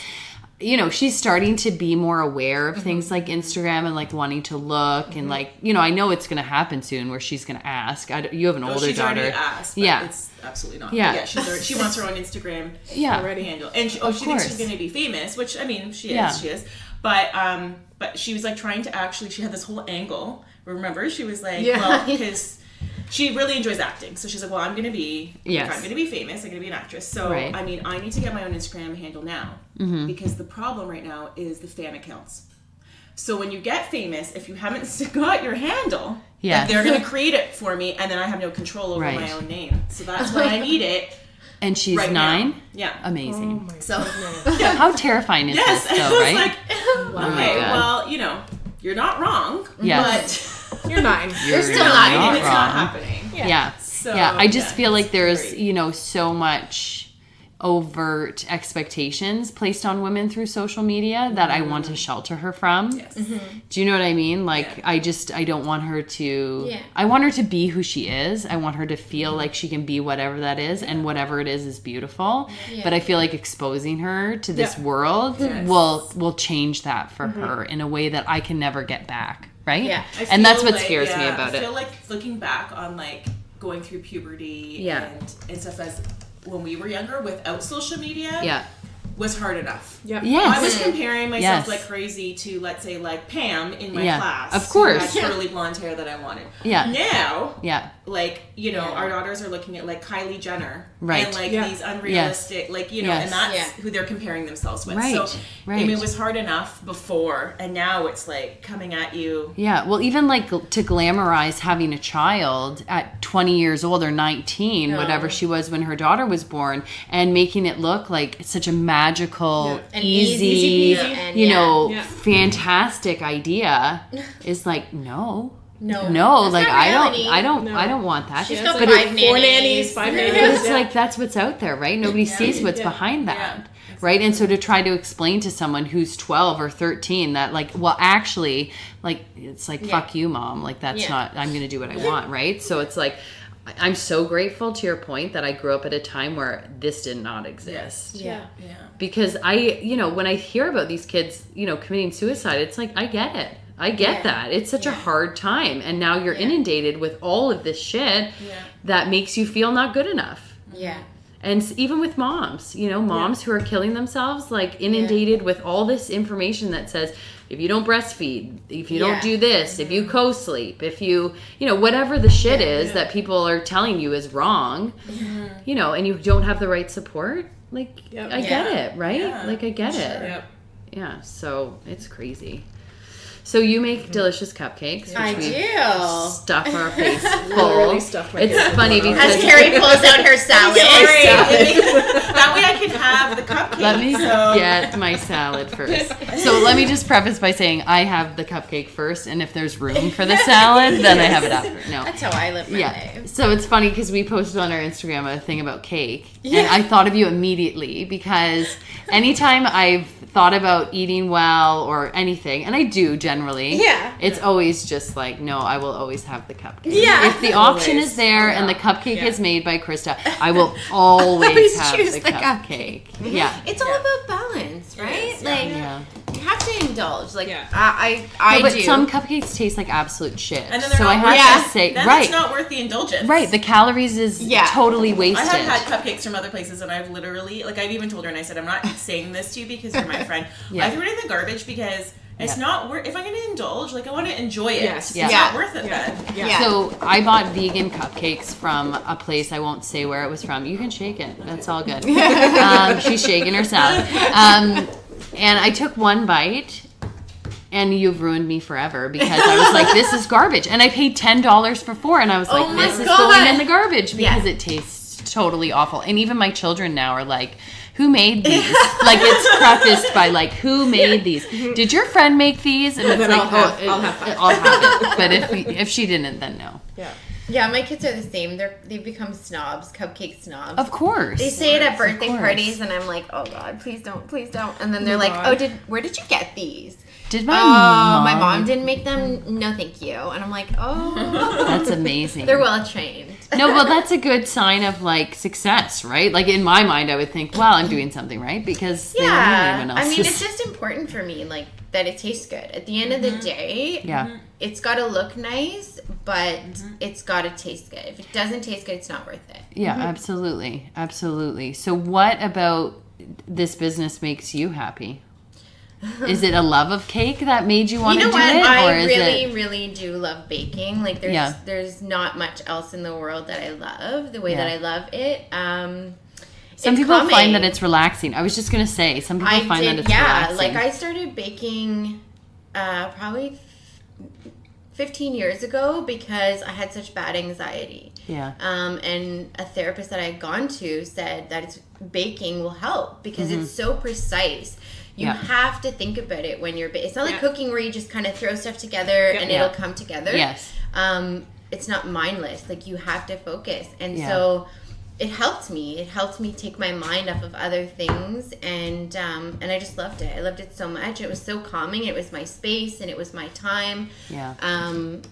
she's starting to be more aware of things like Instagram and like wanting to look and like, I know it's going to happen soon where she's going to ask. You have an older she's daughter. She's already asked, but it's absolutely not. Yeah. She wants her own Instagram already handle. And she thinks she's going to be famous, which I mean, she is. But she was like trying to actually, she had this whole angle. Remember? She was like, well, because she really enjoys acting. So she's like, well, I'm going to be I'm going to be famous. I'm going to be an actress. So, I mean, I need to get my own Instagram handle now because the problem right now is the fan accounts. So when you get famous, if you haven't got your handle, yes, like they're going to create it for me, and then I have no control over my own name. So that's why I need it. And she's right 9? Now. Yeah. Amazing. Oh my goodness. Yeah. How terrifying is this, though, right? Like, wow. Okay, well, you know, you're not wrong, but you're 9. You're still 9, and it's not happening. Yeah. So, I just feel like there's, you know, so much overt expectations placed on women through social media that I want to shelter her from. Yes. Mm-hmm. Do you know what I mean? Like, I don't want her to, I want her to be who she is. I want her to feel like she can be whatever that is, and whatever it is beautiful. Yeah. But I feel like exposing her to this world will change that for her in a way that I can never get back. Right? Yeah. And that's what scares me about it. I feel like looking back on like going through puberty and stuff as when we were younger without social media was hard enough. Yep. Yes. I was comparing myself like crazy to, let's say, like Pam in my class. Of course. Who had curly blonde hair that I wanted. Yeah. Now, like, you know, our daughters are looking at like Kylie Jenner. Right. And like these unrealistic, like, you know, and that's who they're comparing themselves with. Right. So, I mean, it was hard enough before, and now it's like coming at you. Yeah. Well, even like to glamorize having a child at 20 years old or 19, whatever she was when her daughter was born, and making it look like such a magical, easy, you know, fantastic idea is like, no, that's like I don't want that. She's got like 4 nannies, 5 nannies. It's like that's what's out there, right? Nobody sees what's behind that, right? And so to try to explain to someone who's 12 or 13 that like, well, actually, like it's like fuck you, mom. Like that's not. I'm gonna do what I want, right? So it's like, I'm so grateful to your point that I grew up at a time where this did not exist. Yeah. Because you know, when I hear about these kids, you know, committing suicide, it's like, I get it. I get that. It's such a hard time. And now you're inundated with all of this shit that makes you feel not good enough. Yeah. And even with moms, you know, moms who are killing themselves, like inundated with all this information that says, if you don't breastfeed, if you don't do this, if you co-sleep, if you know, whatever the shit is that people are telling you is wrong, you know, and you don't have the right support, like, I get it, right? Yeah. Like, I get it. Yep. Yeah, so it's crazy. So you make delicious cupcakes. Which I do. Stuff our face full. Stuff my it's funny because as Carrie pulls out her salad. That way I can have the cupcakes. Let me get my salad first. So let me just preface by saying I have the cupcake first, and if there's room for the salad, then I have it after. No, that's how I live my life. So it's funny because we posted on our Instagram a thing about cake, and I thought of you immediately because anytime I've thought about eating well or anything, and I do generally, it's always just like, no, I will always have the cupcake. Yeah, if the option is there and the cupcake is made by Christa, I will always have the cupcake. Yeah, it's all about balance, right? Like you have to indulge. Like I do. But some cupcakes taste like absolute shit. And then so I have to say, then it's not worth the indulgence. Right, the calories is totally wasted. I have had cupcakes from other places, and I've literally, like, I've even told her, and I said, I'm not saying this to you because you're my friend. I threw it in the garbage because it's not worth. If I'm gonna indulge, like I want to enjoy it. Yes. Yeah. It's not worth it then. Yeah. So I bought vegan cupcakes from a place I won't say where it was from. You can shake it. That's all good. She's shaking her salad. And I took one bite, and you've ruined me forever because I was like, this is garbage, and I paid $10 for 4, and I was like, this is going in the garbage because it tastes totally awful. And even my children now are like, who made these? Like, it's prefaced by, like, who made these? Did your friend make these? And it's like, I'll have it. But if she didn't, then no. Yeah. Yeah, my kids are the same. They've become snobs, cupcake snobs. Of course. They say it at birthday parties, and I'm like, oh, God, please don't, please don't. And then they're like, oh, where did you get these? Did my mom? My mom didn't make them. No, thank you. And I'm like, oh. That's amazing. They're well trained. No, well, that's a good sign of, like, success, right? Like, in my mind, I would think, well, I'm doing something right because they don't need anyone else. I mean, it's just important for me, like, that it tastes good. At the end of the day, it's got to look nice, but it's got to taste good. If it doesn't taste good, it's not worth it. Yeah, absolutely. Absolutely. So what about this business makes you happy? Is it a love of cake that made you want to do it? You know what? I really, really do love baking. Like, there's not much else in the world that I love the way that I love it. Some people find that it's relaxing. I was just going to say, some people find that it's relaxing. Yeah, like I started baking probably 15 years ago because I had such bad anxiety. Yeah. And a therapist that I had gone to said that baking will help because it's so precise. You have to think about it when you're it's not like cooking where you just kind of throw stuff together and it'll come together. Yes. It's not mindless. Like, you have to focus. And so it helped me. It helped me take my mind off of other things. And I just loved it. I loved it so much. It was so calming. It was my space and it was my time. Yeah. And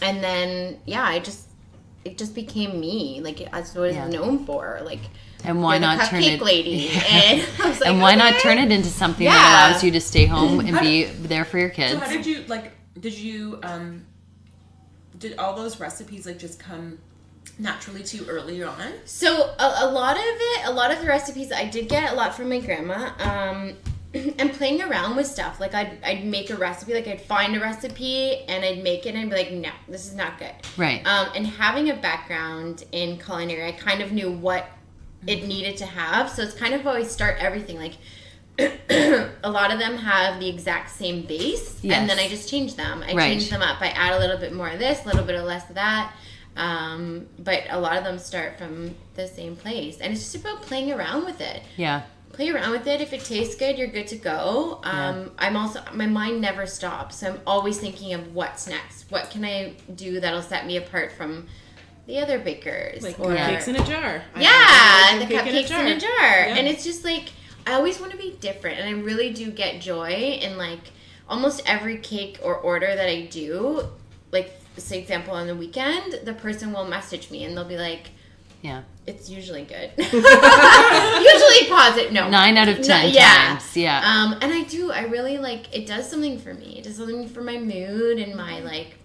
then, it just became me. Like, that's what it's known for. Like, and why not turn it, lady. Yeah. And, I was like, and why not turn it into something that allows you to stay home and be there for your kids? So how did you, like, did all those recipes, like, just come naturally too early on? So a lot of the recipes I did get a lot from my grandma, and playing around with stuff. Like, I'd make a recipe, like, I'd find a recipe and I'd make it and I'd be like, no, this is not good. Right. And having a background in culinary, I kind of knew what it needed to have. So it's kind of how I start everything. Like, a lot of them have the exact same base, and then I just change them. I change them up. I add a little bit more of this, a little bit of less of that. But a lot of them start from the same place, and it's just about playing around with it. Yeah. Play around with it. If it tastes good, you're good to go. I'm also, my mind never stops. So I'm always thinking of what's next. What can I do that'll set me apart from the other bakers? Like, or cupcakes in a jar. Yeah, the cupcakes in a jar. Yeah. And it's just like, I always want to be different, and I really do get joy in, like, almost every cake or order that I do. Like, say, example, on the weekend, the person will message me, and they'll be like, yeah, it's usually good. Usually positive. No. 9 out of 10 times. Yeah. And I really, like, it does something for me. It does something for my mood and my, like,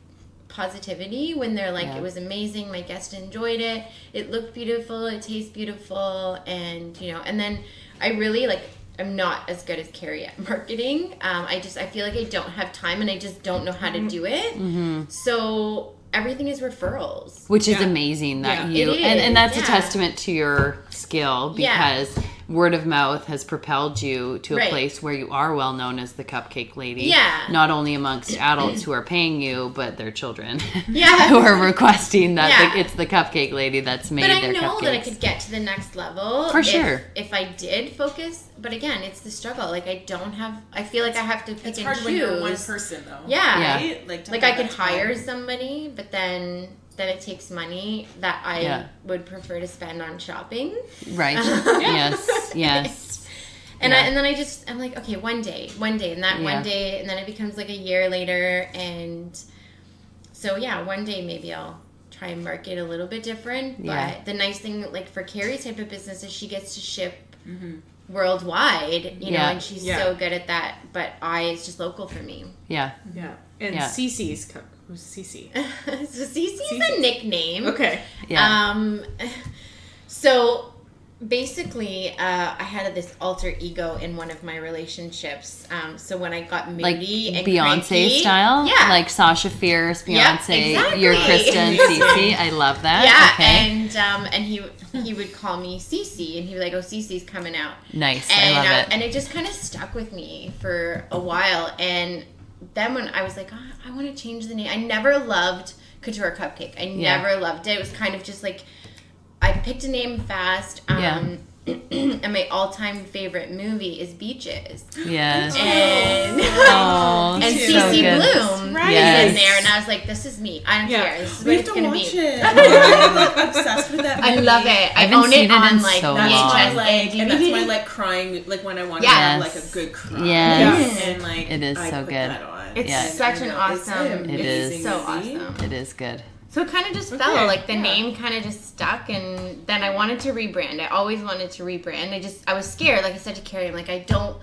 positivity when they're like, it was amazing, my guest enjoyed it, it looked beautiful, it tastes beautiful, and, you know, and then I really, like, I'm not as good as Carrie at marketing. I feel like I don't have time and I just don't know how to do it. Mm-hmm. So everything is referrals. Which is amazing that you, and that's a testament to your skill, because word of mouth has propelled you to a place where you are well known as the cupcake lady. Yeah. Not only amongst adults who are paying you, but their children who are requesting that it's the cupcake lady that's made their cupcakes. But I know that I could get to the next level. For sure. If I did focus, but again, it's the struggle. Like, I feel like I have to pick and choose. It's hard when you're one person, though. Yeah. Right? Like I could hire somebody, but then it takes money that I would prefer to spend on shopping. Right. Yes. And and then I'm like, okay, one day, and that one day, and then it becomes like a year later, and so one day maybe I'll try and market a little bit different. But the nice thing, like, for Carrie's type of business is she gets to ship worldwide, you know, and she's so good at that. But it's just local for me. Yeah. Yeah. And Cece's Cupcakes. Who's Cece? So Cece's a nickname. Okay. Yeah. So basically, I had this alter ego in one of my relationships. So when I got moody, like, and Beyonce cranky, style? Yeah. Like Sasha Fierce, Beyonce, you're Christa and Cece. I love that. Yeah. Okay. And he would call me Cece, and he'd be like, oh, Cece's coming out. Nice. And I love it. And it just kind of stuck with me for a while. And then when I was like, oh, I want to change the name. I never loved Couture Cupcake. I never loved it. It was kind of just like, I picked a name fast. And my all-time favorite movie is Beaches. Yes. And CC Bloom is in there. And I was like, this is me. I don't care. This is what it's going to be. I'm like, obsessed with that movie. I love it. I own it on, like, so VHS. And that's my, like, crying, like, when I want to have, like, a good cry. Yes. And, like, it is so good. It's such an awesome. It is so awesome. It is good. So it kind of just fell, like, the name kind of just stuck, and then I wanted to rebrand. I always wanted to rebrand. I was scared, like I said to Carrie, I'm like, I don't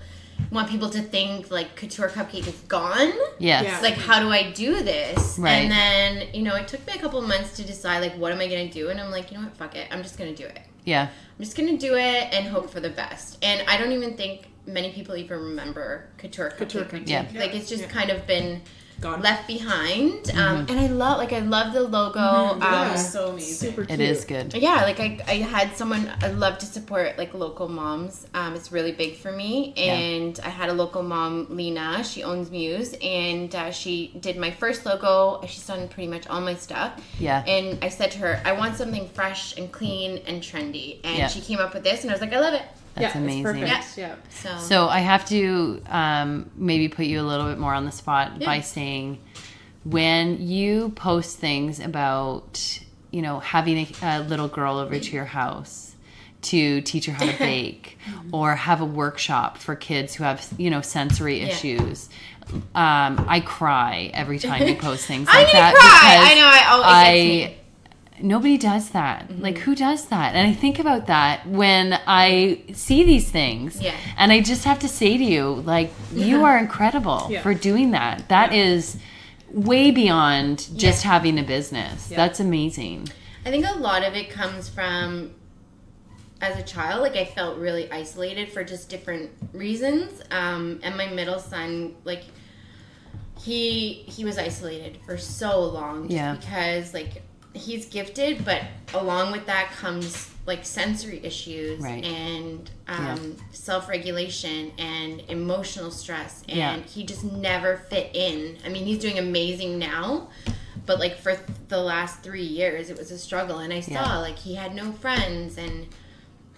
want people to think, like, Couture Cupcake is gone. Yes. Yeah. Like, how do I do this? Right. And then, you know, it took me a couple months to decide, like, what am I going to do? And I'm like, you know what, fuck it. I'm just going to do it. Yeah. I'm just going to do it and hope for the best. And I don't even think many people even remember Couture Cupcake. Yeah. Like, it's just kind of been Gone. Left Behind. Mm-hmm. And I love the logo. Mm-hmm. Yeah, so amazing. Super cute. It is good. Yeah, I had someone, I love to support local moms. It's really big for me. And yeah. I had a local mom, Lena. She owns Muse, and she did my first logo. She's done pretty much all my stuff. Yeah. And I said to her, I want something fresh and clean and trendy. And yeah. she came up with this, and I was like, I love it. That's amazing. It's perfect. Yeah. So I have to maybe put you a little bit more on the spot by saying, when you post things about, having a little girl over to your house to teach her how to bake or have a workshop for kids who have, sensory issues, I cry every time you post things like that. I know. Nobody does that. Mm-hmm. Who does that? And I think about that when I see these things. Yeah. And I just have to say to you, you are incredible for doing that. That is way beyond just having a business. Yeah. That's amazing. I think a lot of it comes from, as a child, I felt really isolated for just different reasons. And my middle son, he was isolated for so long just because, he's gifted, but along with that comes sensory issues and self-regulation and emotional stress, and he just never fit in. I mean, he's doing amazing now, but for the last 3 years it was a struggle, and I saw he had no friends, and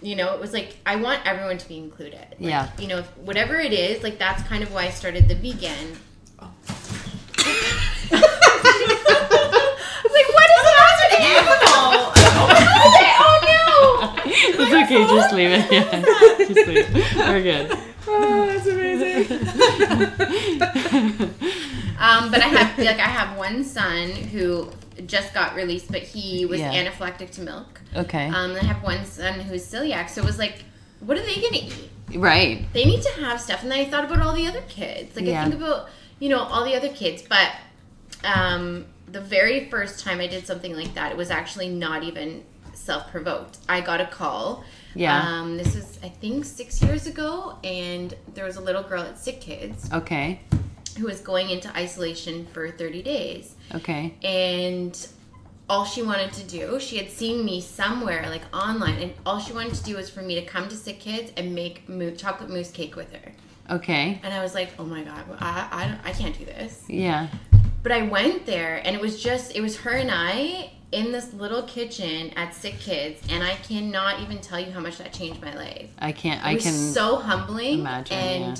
it was I want everyone to be included. Whatever it is, that's kind of why I started the vegan. Animal. Oh no! It's okay, just leave it. Yeah, just leave it. We're good. Oh, that's amazing. But I have one son who just got released, but he was anaphylactic to milk. Okay. I have one son who's celiac, so it was what are they gonna eat? Right. They need to have stuff, and then I thought about all the other kids. I think about all the other kids, but the very first time I did something like that, it was actually not even self-provoked. I got a call. Yeah. This was, I think, 6 years ago, and there was a little girl at Sick Kids. Okay. Who was going into isolation for 30 days. Okay. And all she wanted to do, she had seen me somewhere, online, and all she wanted to do was for me to come to Sick Kids and make chocolate mousse cake with her. Okay. And I was like, oh my God, I can't do this. Yeah. But I went there, and it was her and I in this little kitchen at Sick Kids, and I cannot even tell you how much that changed my life. It was so humbling. Imagine. And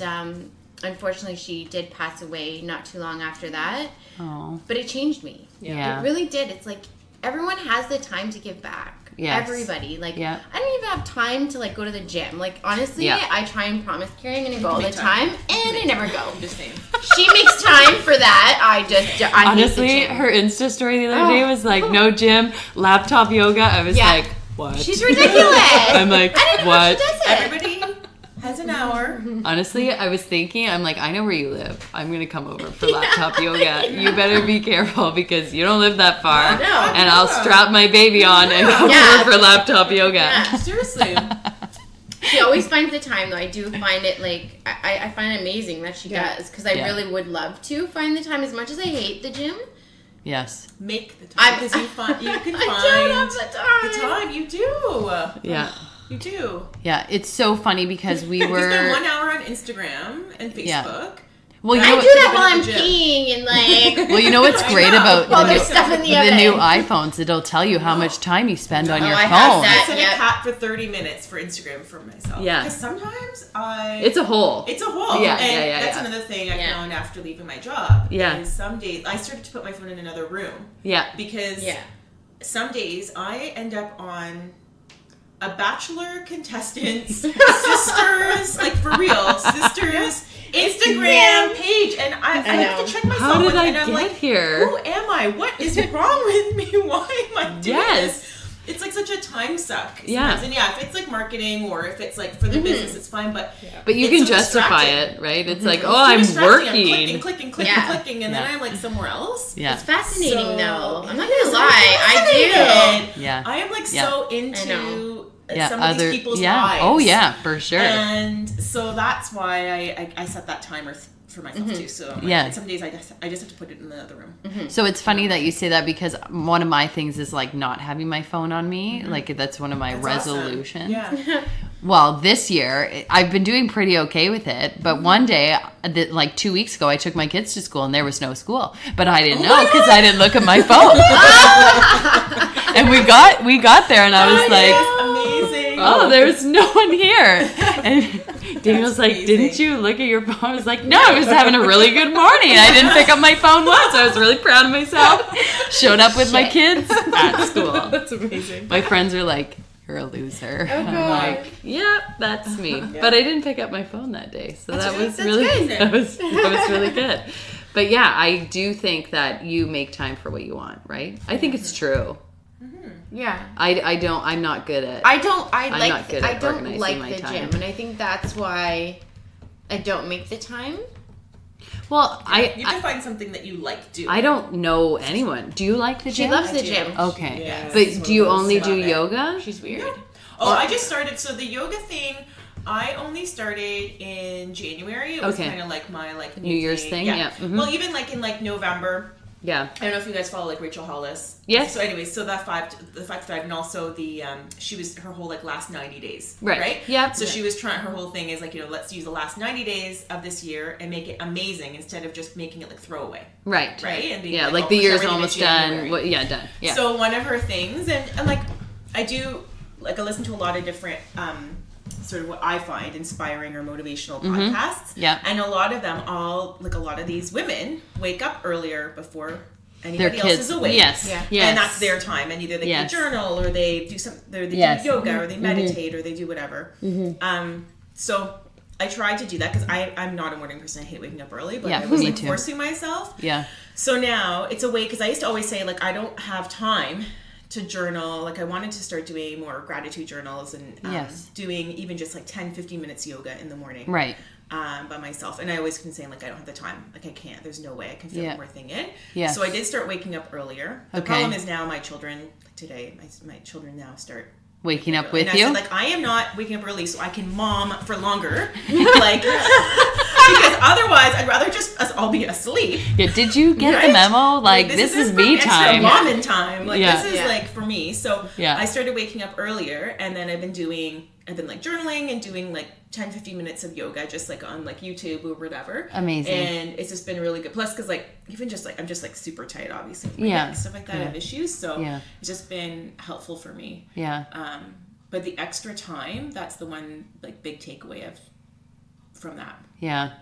unfortunately, she did pass away not too long after that. Oh. But it changed me. Yeah. It really did. It's everyone has the time to give back. Yes. Everybody. I don't even have time to go to the gym. Honestly, I try and promise Carrie I'm gonna go all the time, and I never go. I'm just saying. She makes time for that. Honestly, her Insta story the other day was no gym, laptop yoga. I was what? She's ridiculous. I'm I don't know what? She does it. Everybody has an hour. Honestly, I was thinking, I know where you live. I'm going to come over for laptop yoga. You better be careful because you don't live that far. No, and I'll strap my baby on and come over for laptop yoga. Yeah, seriously. She always finds the time, though. I do find it, I find it amazing that she does, because I really would love to find the time as much as I hate the gym. Yes. Make the time. Because you can find the time. You do. Yeah. You do. Yeah. It's so funny because we were... You spend 1 hour on Instagram and Facebook. Yeah. Well, you know, I do that while I'm peeing and Well, you know what's great about the new iPhones? It'll tell you how much time you spend on your phone. I set a cap for 30 minutes for Instagram for myself. Yeah. Because sometimes it's a hole. It's a hole. Yeah, and that's another thing I found after leaving my job. Yeah. And some days, I started to put my phone in another room. Yeah. Because some days I end up on... a bachelor contestant's sisters, for real, sisters Instagram page, and I have to check myself. How did I get here? Who am I? What is wrong with me? Why am I doing this? It's such a time suck. Sometimes. Yeah. And if it's marketing or if it's for the business, it's fine. But you can justify it, right? It's it's I'm working. I'm clicking, and then I'm somewhere else. Yeah. It's fascinating though. I'm not gonna lie. I do. Yeah. I am so into some of these people's lives. Oh yeah, for sure. And so that's why I set that timer. for myself too. So like, some days I just have to put it in the other room. So it's funny that you say that, because one of my things is like not having my phone on me. Like that's one of my resolutions. Awesome. Yeah. Well, this year I've been doing pretty okay with it, but one day, like 2 weeks ago, I took my kids to school and there was no school, but I didn't know because I didn't look at my phone. And we got there and I was like, amazing. Oh, there's no one here. And Daniel's like, didn't you look at your phone? I was like, no, I was having a really good morning. I didn't pick up my phone once. I was really proud of myself. Showed up with my kids at school. That's amazing. My friends are like, you're a loser. Oh, I'm like, yep, that's me. Yeah. But I didn't pick up my phone that day, so that was really good. But yeah, I do think that you make time for what you want, right? I think it's true. Yeah. I'm not good at organizing my time. And I think that's why I don't make the time. Well, you can find something that you like doing. I don't know anyone. Do you like the gym? She loves the gym. Okay. Yes. But do you only do yoga? She's weird. No. Oh, I just started. So the yoga thing, I only started in January. It was kind of like my New Year's thing. Yeah. Well, even like in November. Yeah. I don't know if you guys follow Rachel Hollis. Yes. So anyway, so that the 5 to 5, and also the she was her whole last 90 days. Right? Yeah. So she was trying, her whole thing is let's use the last 90 days of this year and make it amazing instead of just making it throwaway. Right. Right? And being the year's almost done. Well, done. Yeah. So one of her things, and I do I listen to a lot of different sort of what I find inspiring or motivational podcasts. Yeah. And a lot of them a lot of these women wake up earlier before anybody else is awake. Yes. Yeah. Yes. And that's their time. And either they journal or they do do yoga or they meditate or they do whatever. So I tried to do that because I'm not a morning person. I hate waking up early, but I was forcing myself. Yeah. So now it's a way, because I used to always say I don't have time to journal. I wanted to start doing more gratitude journals and doing even just 10-15 minutes yoga in the morning, right? By myself. And I always been saying I don't have the time, I can't, there's no way I can fit more thing in. Yeah. So I did start waking up earlier. The problem is now my children today, my children now start waking up with you. I said, I am not waking up early so I can mom for longer. Because otherwise, I'd rather just us all be asleep. Yeah, did you get the memo? This is me time. Mom in time. This is for me. So I started waking up earlier, and then I've been journaling and doing 10-15 minutes of yoga just on YouTube or whatever. Amazing. And it's just been really good. Plus, because even just I'm just super tight, obviously. And stuff like that. I have issues, so it's just been helpful for me. Yeah. But the extra time, that's the one big takeaway of from that. Yeah.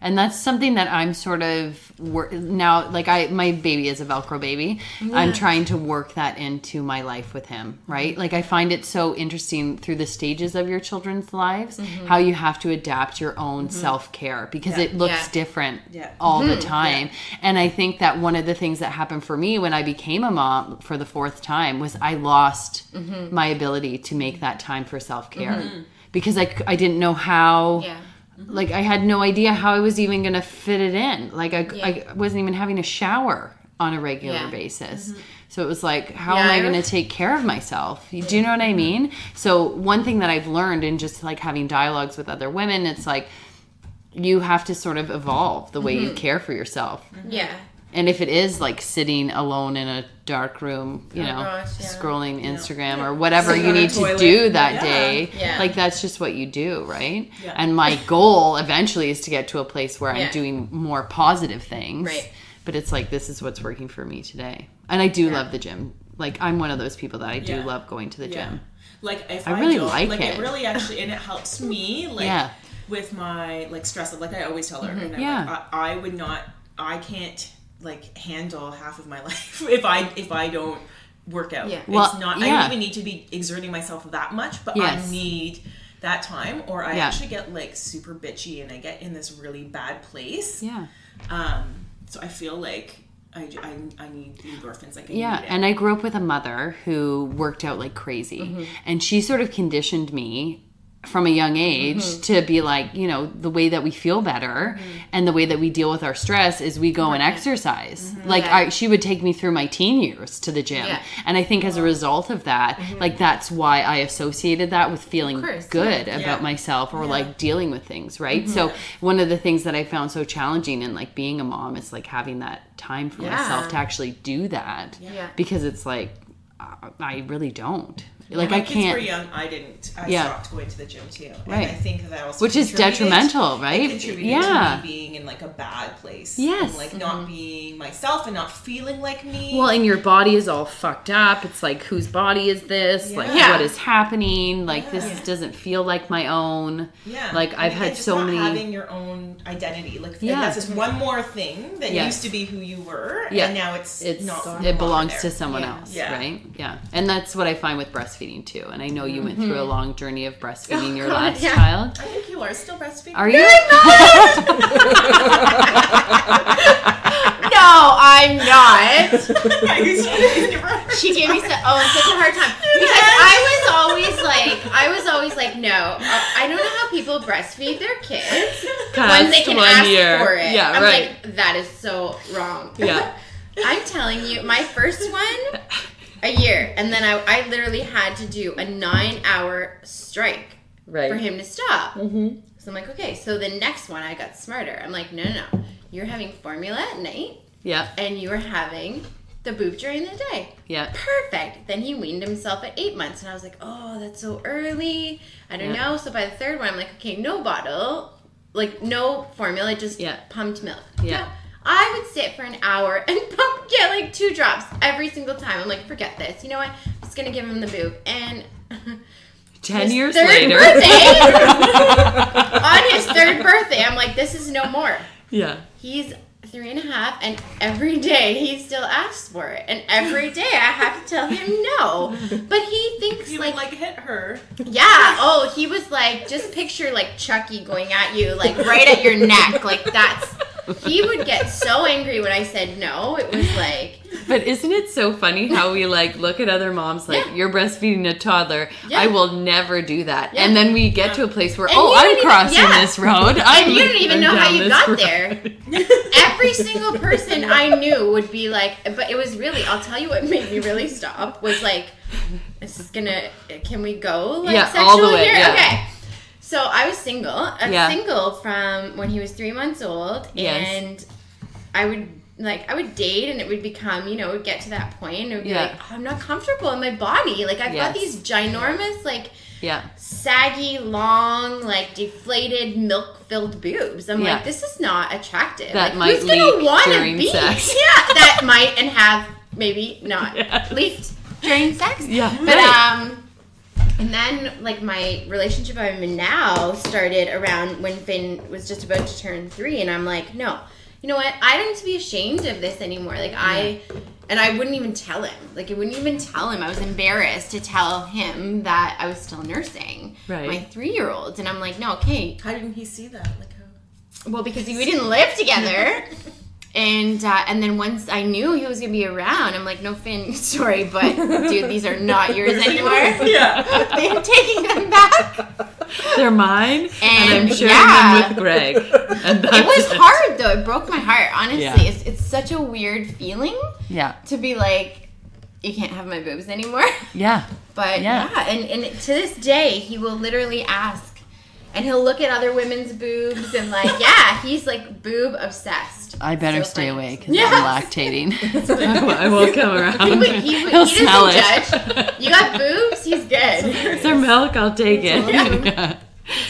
And that's something that I'm sort of now, my baby is a Velcro baby. Yeah. I'm trying to work that into my life with him, right? I find it so interesting through the stages of your children's lives, how you have to adapt your own self-care, because it looks different all the time. Yeah. And I think that one of the things that happened for me when I became a mom for the fourth time was I lost my ability to make that time for self-care because I didn't know how. Yeah. I had no idea how I was even going to fit it in. I wasn't even having a shower on a regular basis. So it was how am I going to take care of myself? Do you know what I mean? So one thing that I've learned in just having dialogues with other women, it's you have to sort of evolve the way you care for yourself. Yeah. And if it is sitting alone in a dark room, scrolling Instagram or whatever you need to do that day, that's just what you do, right? Yeah. And my goal eventually is to get to a place where I'm doing more positive things. Right. But it's this is what's working for me today. And I do love the gym. I'm one of those people that I do love going to the gym. I really like it. It really actually, and it helps me with my stress. I always tell her, and I'm I can't handle half of my life if I don't work out. Yeah. Well, it's not, I don't even need to be exerting myself that much, but I need that time, or I actually get super bitchy and I get in this really bad place. Yeah. So I feel I need endorphins. Need it. And I grew up with a mother who worked out like crazy, and she sort of conditioned me from a young age to be like, you know, the way that we feel better and the way that we deal with our stress is we go and exercise. Like she would take me through my teen years to the gym. And I think as a result of that, like that's why I associated that with feeling good about myself or like dealing with things, right? So one of the things that I found so challenging in like being a mom is like having that time for myself to actually do that because it's like, I really don't. Like I can't. When my kids were young, I didn't. I stopped going to the gym too, and I think that also, which is detrimental, right? It contributed to me being in like a bad place. Yes, and like not being myself and not feeling like me. Well, and your body is all fucked up. It's like, whose body is this? Like what is happening? Like this doesn't feel like my own. Yeah, like I've had just so not many. Having your own identity, like that's just one more thing that used to be who you were, and now it's not. It belongs to someone else, right? Yeah, and that's what I find with breastfeeding. Breastfeeding too, and I know you went through a long journey of breastfeeding your last child. I think you are still breastfeeding. Are you? No, I'm not. She gave me such a hard time because I was always like, no, I don't know how people breastfeed their kids when they can ask for it. Yeah, I'm like, that is so wrong. Yeah, I'm telling you, my first one. A year, and then I literally had to do a 9-hour strike for him to stop. So I'm like, okay, so the next one I got smarter. I'm like, no, you're having formula at night, and you're having the boob during the day. Yeah, perfect. Then he weaned himself at 8 months, and I was like, oh, that's so early. I don't know. So by the third one, I'm like, okay, no bottle, like no formula, just pumped milk. Yeah. I would sit for an hour and get like 2 drops every single time. I'm like, forget this. You know what? I'm just going to give him the boob. And 10 years later. On his 3rd birthday, I'm like, this is no more. Yeah. He's 3.5, and every day he still asks for it. And every day I have to tell him no. But he thinks you like hit her. Yeah. Oh, he was like, just picture like Chucky going at you, like right at your neck. Like that's... He would get so angry when I said no. It was like... But isn't it so funny how we like look at other moms like, you're breastfeeding a toddler. Yeah. I will never do that. Yeah. And then we get to a place where, and I'm crossing this road. And you don't even know how you got there. Every single person I knew would be like... But it was really... I'll tell you what made me really stop was like, this is gonna... Can we go like sexual all the way, here? Yeah. Okay. So I was single. I was single from when he was 3 months old, and I would date, and it would become, you know, it would get to that point, and it would be like, oh, I'm not comfortable in my body. Like I've got these ginormous, like saggy, long, like deflated, milk-filled boobs. I'm like, this is not attractive. That like, might who's leak gonna wanna during be? Sex. Yeah, that might and have maybe not leaked during sex. Yeah, but And then, like, my relationship I'm in now started around when Finn was just about to turn 3, and I'm like, no, you know what? I don't need to be ashamed of this anymore. Like, I wouldn't even tell him. Like, I wouldn't even tell him. I was embarrassed to tell him that I was still nursing my 3-year-old, and I'm like, no, okay. How didn't he see that? Like, how? Well, because we didn't live together. And then once I knew he was going to be around, I'm like, no, Finn, sorry, but dude, these are not yours anymore. Yeah. I'm taking them back. They're mine, and I'm sharing them with Greg. And it was hard, though. It broke my heart, honestly. Yeah. It's such a weird feeling to be like, you can't have my boobs anymore. Yeah. But, and to this day, he will literally ask, and he'll look at other women's boobs and like, he's like boob obsessed. I better stay away because I'm lactating. I won't come around. He'll smell it. Judge. You got boobs? He's good. It's their milk. I'll take it. Awesome. Yeah.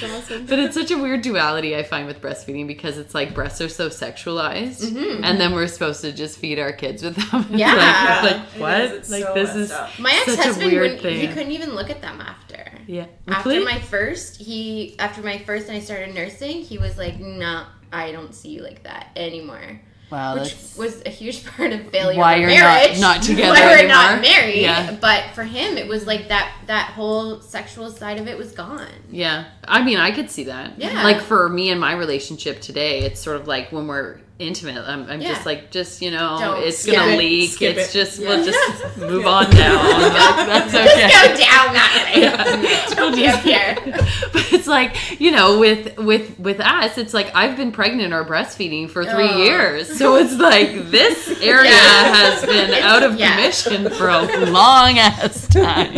That's awesome. But it's such a weird duality I find with breastfeeding because it's like breasts are so sexualized, and then we're supposed to just feed our kids with them. Yeah, like what? It's like so this is my ex-husband. He couldn't even look at them after. Yeah, after my first, and I started nursing, he was like, "No, I don't see you like that anymore." Wow, which was a huge part of failure. Why you're not together anymore? Why we're not married? Yeah. But for him, it was like that whole sexual side of it was gone. Yeah, I mean, I could see that. Yeah, like for me and my relationship today, it's sort of like when we're intimate. I'm yeah. just like, just, you know, don't it's gonna it. Leak. Skip it's it. Just, yeah. we'll just move on down. That's okay. Just go down that way. Don't be up here. But it's like, you know, with us, it's like I've been pregnant or breastfeeding for 3 years, so it's like this area has been out of commission for a long ass time.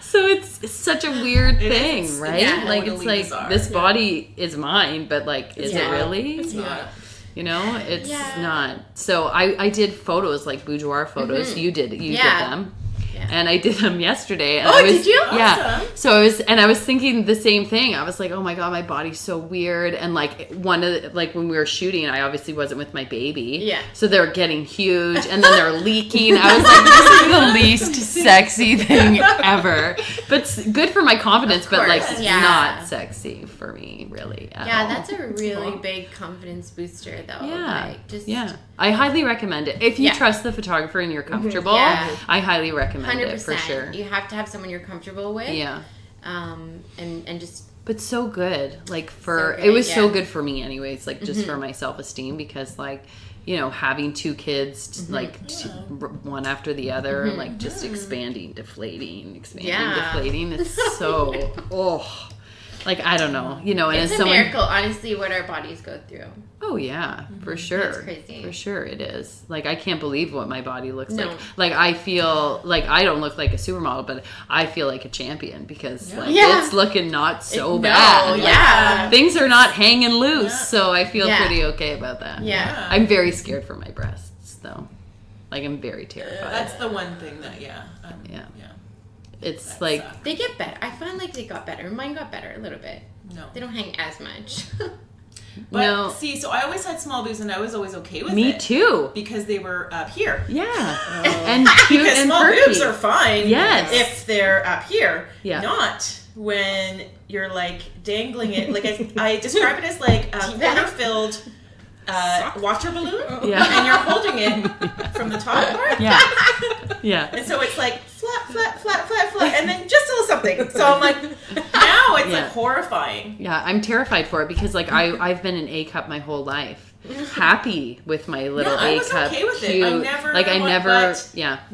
So it's such a weird thing, right? Yeah, like it's like bizarre. This body is mine, but like, is it really? It's not. You know, it's not. So I did photos, like boudoir photos. Mm-hmm. You did them. Yeah. And I did them yesterday. And did you? Yeah. Awesome. So I was thinking the same thing. I was like, oh my God, my body's so weird. And like when we were shooting, I obviously wasn't with my baby. Yeah. So they're getting huge and then they're leaking. I was like, this is the least sexy thing ever. But good for my confidence, but like not sexy for me really at all. That's a really big confidence booster though. Yeah. Like, I highly recommend it. If you trust the photographer and you're comfortable, I highly recommend it. 100% for sure. You have to have someone you're comfortable with. Yeah. And just. But so good, like for so good, it was so good for me, anyways. Like just for my self-esteem, because like, you know, having two kids, one after the other, like just expanding, deflating. It's so like I don't know, you know. And it's a miracle, honestly, what our bodies go through. Oh yeah, for sure. It's crazy. For sure it is. Like I can't believe what my body looks like. Like I feel like I don't look like a supermodel, but I feel like a champion because like it's looking not so bad. Like, things are not hanging loose, so I feel pretty okay about that. Yeah. I'm very scared for my breasts though. Like I'm very terrified. That's the one thing that It's that like sucks. They get better. I find like they got better. Mine got better a little bit. No, they don't hang as much. But see, so I always had small boobs, and I was always okay with it. Me too, because they were up here. Yeah, and cute because and small perky. Boobs are fine. Yes, if they're up here. Yeah, not when you're like dangling it. Like I describe it as like a water-filled water balloon, and you're holding it from the top part. Yeah, yeah, and so it's like. Flat, flat, flat, flat, and then just a little something. So I'm like, now it's like horrifying. Yeah, I'm terrified for it because like I've been an A cup my whole life, happy with my little A cup. I was okay with it.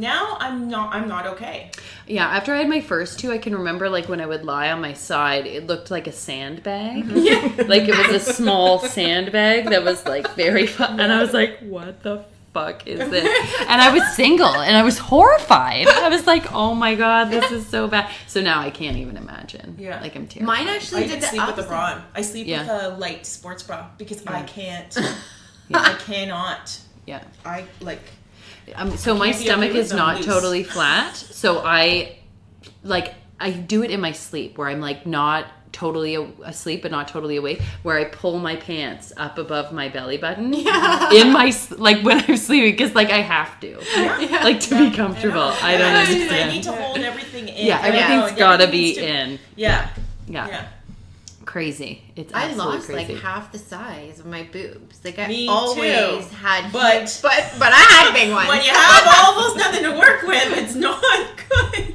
Now I'm not okay. Yeah, after I had my first two, I can remember like when I would lie on my side, it looked like a sandbag. Yeah. Like it was a small sandbag that was like very fun, and I was like, what the fuck is this? And I was single and I was horrified. I was like, oh my God, this is so bad. So now I can't even imagine. Yeah. Like I'm terrified. Mine actually did sleep with a bra on. I sleep with a light sports bra because I can't. I cannot. Yeah. I like. So my stomach is not totally flat. So I do it in my sleep where I'm like not totally asleep but not totally awake, where I pull my pants up above my belly button in my like when I'm sleeping because like I have to like to be comfortable. I don't understand. I need to hold everything in. Yeah, everything's gotta be in. Yeah. Crazy. It's I lost crazy. Like half the size of my boobs. Like I always too. Had but I had big ones. When you have almost nothing to work with, it's not good.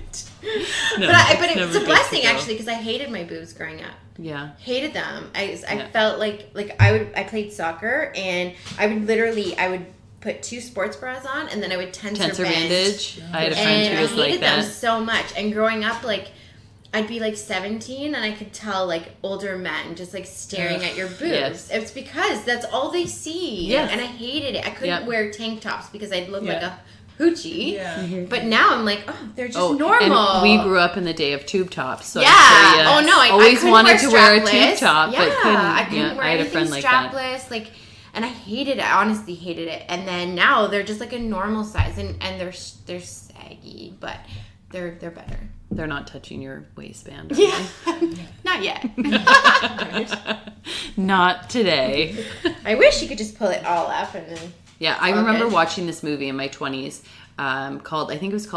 No, but it's a blessing actually because I hated my boobs growing up. Yeah, hated them. I felt like I played soccer and I would put two sports bras on and then I would tensor bandage. I had a friend who was like that. And I hated them so much. And growing up, like I'd be like 17 and I could tell like older men just like staring at your boobs. Yes. It's because that's all they see. Yes. And I hated it. I couldn't wear tank tops because I'd look like a hoochie, but now I'm like, oh, they're just normal. And we grew up in the day of tube tops, so I always wanted to wear a tube top, but couldn't. I couldn't wear anything strapless, like, and I hated it. I honestly hated it. And then now they're just like a normal size, and they're saggy, but they're better. They're not touching your waistband. Yeah, not yet. Not today. I wish you could just pull it all up and then. Yeah, I remember watching this movie in my 20s called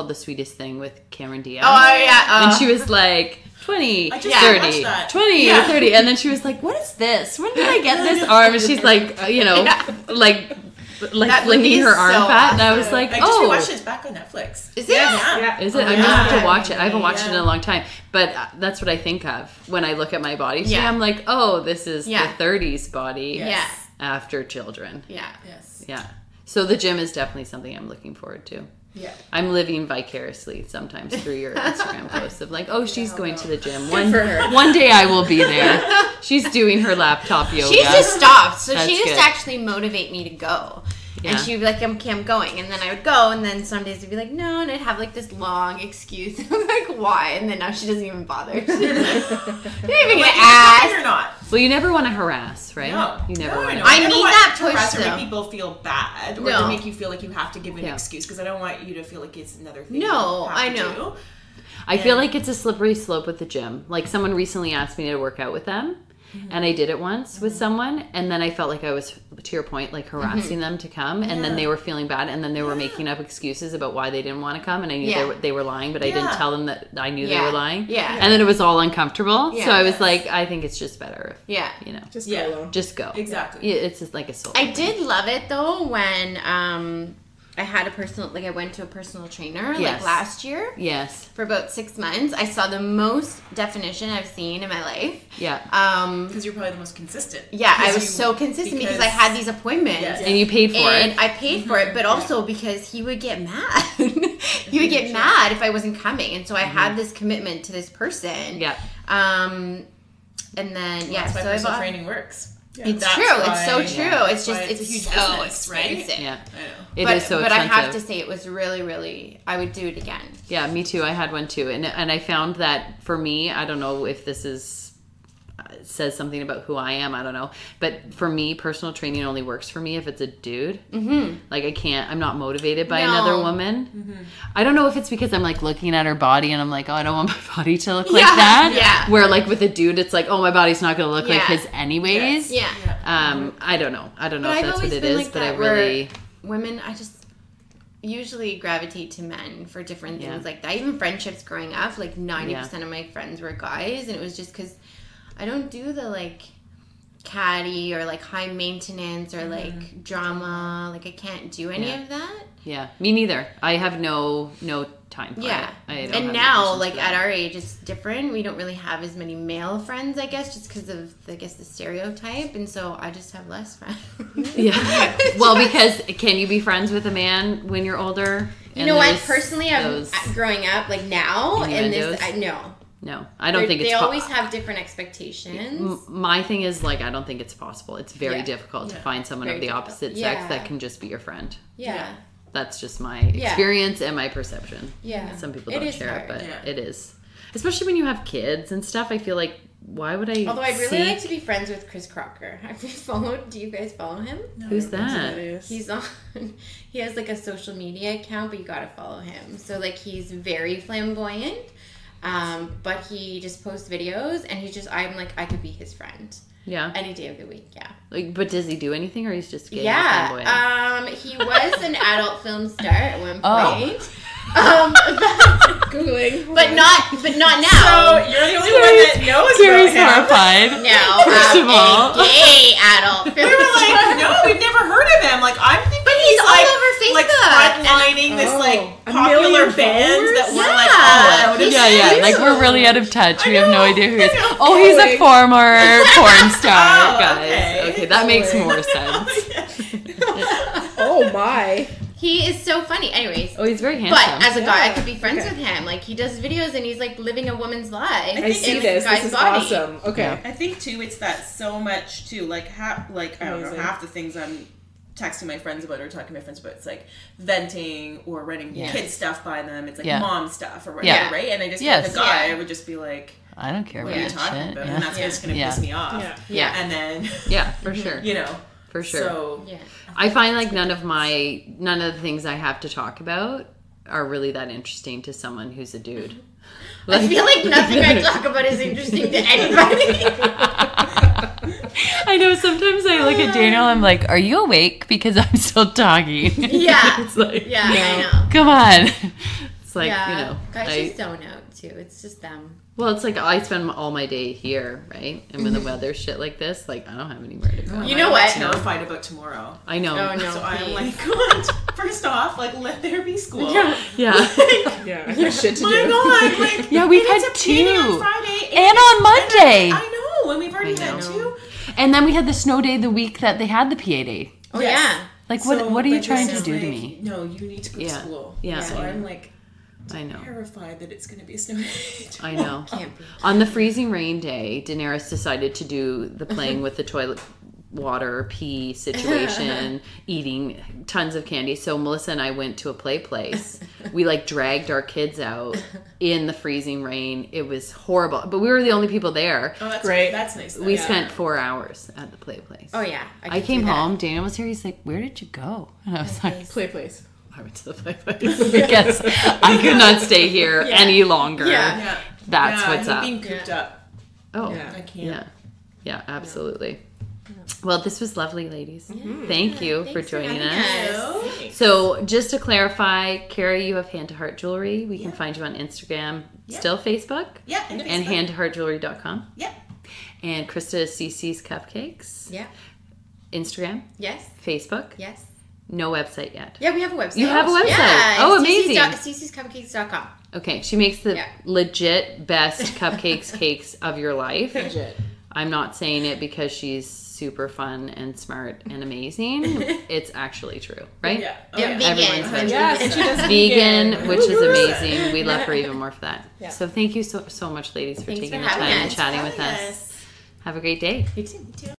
The Sweetest Thing with Cameron Diaz. Oh, yeah. And she was like, 20, 30, 20, 30. And then she was like, what is this? When did I get this arm? And she's like, you know, like flinging her arm fat. Awesome. And I was like, I just watched this back on Netflix. Is it? Yeah. Is it? I'm going to have to watch it. I haven't watched it in a long time. But that's what I think of when I look at my body. So I'm like, oh, this is the 30s body. Yes. Yeah. after children. Yeah. Yes. Yeah. So the gym is definitely something I'm looking forward to. Yeah. I'm living vicariously sometimes through your Instagram posts of like, oh, she's going to the gym. One day I will be there. She's doing her laptop yoga. She's just stopped. So that's she used to actually motivate me to go. Yeah. And she'd be like, okay, I'm going. And then I would go. And then some days I'd be like, no. And I'd have like this long excuse. I'm like, why? And then now she doesn't even bother. She's like, you're not even going to ask. Or not. Well, you never want to harass, right? No. You never want to. I need that push, though. To make people feel bad or to make you feel like you have to give an excuse, because I don't want you to feel like it's another thing. No, I know. I feel like it's a slippery slope with the gym. Like someone recently asked me to work out with them. Mm-hmm. And I did it once with someone, and then I felt like I was, to your point, like harassing them to come, and then they were feeling bad, and then they were making up excuses about why they didn't want to come, and I knew they were lying, but I didn't tell them that I knew they were lying. Yeah. And then it was all uncomfortable, so I was like, I think it's just better if, you know. Just go alone. Just go. Exactly. It's just like a soul. I did love it, though, when I had a personal, like I went to a personal trainer like last year. Yes. For about 6 months. I saw the most definition I've seen in my life. Yeah. Because you're probably the most consistent. Yeah, I was so consistent because I had these appointments. Yes. And you paid for it. And I paid for it, but also because he would get mad. He would get mad if I wasn't coming. And so I had this commitment to this person. Yeah. And then, yeah. That's why personal training works. Yeah, it's true. It's so true. It's just it's a huge business, expensive. Right? Yeah, I know. It is so expensive. But I have to say, it was really, really. I would do it again. Yeah, me too. I had one too, and I found that for me, I don't know if this is says something about who I am. I don't know, but for me, personal training only works for me if it's a dude. Mm-hmm. Like I can't. I'm not motivated by another woman. Mm-hmm. I don't know if it's because I'm like looking at her body and I'm like, oh, I don't want my body to look like that. Yeah. Where like with a dude, it's like, oh, my body's not going to look like his anyways. Yeah. I don't know. I don't know if that's what it is, but I really women. I just usually gravitate to men for different things like that. Even friendships growing up, like 90% of my friends were guys, and it was just because. I don't do the, like, catty or, like, high maintenance or, like, drama. Like, I can't do any of that. Yeah. Me neither. I have no time for it. I don't and now, like, at our age, it's different. We don't really have as many male friends, I guess, just because of, I guess, the stereotype. And so I just have less friends. Yeah. Well, because can you be friends with a man when you're older? You know what? Personally, I'm growing up, like, now. And this, no. No, I don't think it's possible. They always have different expectations. My thing is, like, I don't think it's possible. It's very difficult to find someone of the opposite sex that can just be your friend. Yeah. That's just my experience and my perception. Yeah. Some people don't share it, but it is. Especially when you have kids and stuff, I feel like, why would I Although I'd really like to be friends with Chris Crocker. Have you followed? Do you guys follow him? No, who's that? He's on. He has, like, a social media account, but you got to follow him. So, like, he's very flamboyant. But he just posts videos, and he's just, I'm like, I could be his friend. Yeah. Any day of the week, Like, but does he do anything, or he's just gay? Yeah. He was an adult film star at one point. Googling. But not now. So, you're the only one that knows Carrie's horrified. No, first of all. Gay adult film star. We were like, no, we've never heard of him. Like, I'm thinking he's all like, over Facebook. Like, flatlining this, like, popular bands that were, like, all out of Yeah. Like, we're really out of touch. We have no idea who he is. Oh, he's a former porn star, guys. Okay, that makes more sense. Oh, my. He is so funny. Anyways. Oh, he's very handsome. But as a guy, I could be friends with him. Like, he does videos and he's, like, living a woman's life. I see this. This is awesome. Okay. Yeah. I think, too, it's that so much, too. Like, I don't know, half the things I'm texting my friends about or talking to my friends about, it's, like, venting or writing kid stuff by them. It's, like, mom stuff or whatever, right? And I just, like, the guy, I would just be, like... I don't care what about that shit. About. Yeah. And that's just going to piss me off. Yeah. And then... Yeah, for sure. You know... For sure. So, I find like none of the things I have to talk about are really that interesting to someone who's a dude. Like, I feel like nothing I talk about is interesting to anybody. I know sometimes I look at Daniel, I'm like, are you awake? Because I'm still talking. Yeah. It's like, I know. Come on. It's like, you know. Guys just don't know too. It's just them. Well, it's like I spend all my day here, right? And when the weather's shit like this, like I don't have anywhere to go. You know what? I'm terrified about tomorrow. I know. Oh, no, so I'm like, God, first off, like let there be school. Yeah. Yeah. Like, yeah. Shit to do. My God. Like, yeah, we've had two. On Friday and on Monday. I know. And we've already had two. And then we had the snow day the week that they had the PA day. Oh, yes. Yeah. Like, what are you trying to do to me? No, you need to go to school. Yeah. So I'm like... I know. Terrified that it's going to be a snow day. I know. Can't be. On the freezing rain day, Daenerys decided to do the playing with the toilet water pee situation, eating tons of candy. So Melissa and I went to a play place. We like dragged our kids out in the freezing rain. It was horrible, but we were the only people there. Oh, that's great. That's nice. Though. We spent 4 hours at the play place. Oh yeah, I came home. Daniel was here. He's like, "Where did you go?" And I was like, "Play place." I went to the play place because I could not stay here any longer. Yeah. That's what's up. Being cooped up. Oh, yeah. I can't. Yeah, absolutely. Yeah. Well, this was lovely, ladies. Yeah. Thank you for joining us. So, just to clarify, Carrie, you have hand-to-heart jewelry. We can find you on Instagram, still Facebook, and hand-to-heart jewelry.com. Yep. And Christa, Cece's Cupcakes. Yeah. Instagram. Yes. Facebook. Yes. No website yet. Yeah, we have a website. You have a website? Yeah, oh, amazing. CecisCupcakes.com. Okay, she makes the legit best cupcakes cakes of your life. Legit. I'm not saying it because she's super fun and smart and amazing. It's actually true, right? Yeah. Oh, yeah. Vegan. Yes, she does vegan, which is amazing. We love her even more for that. Yeah. So thank you so much, ladies, for taking the time and chatting with us. Have a great day. You too.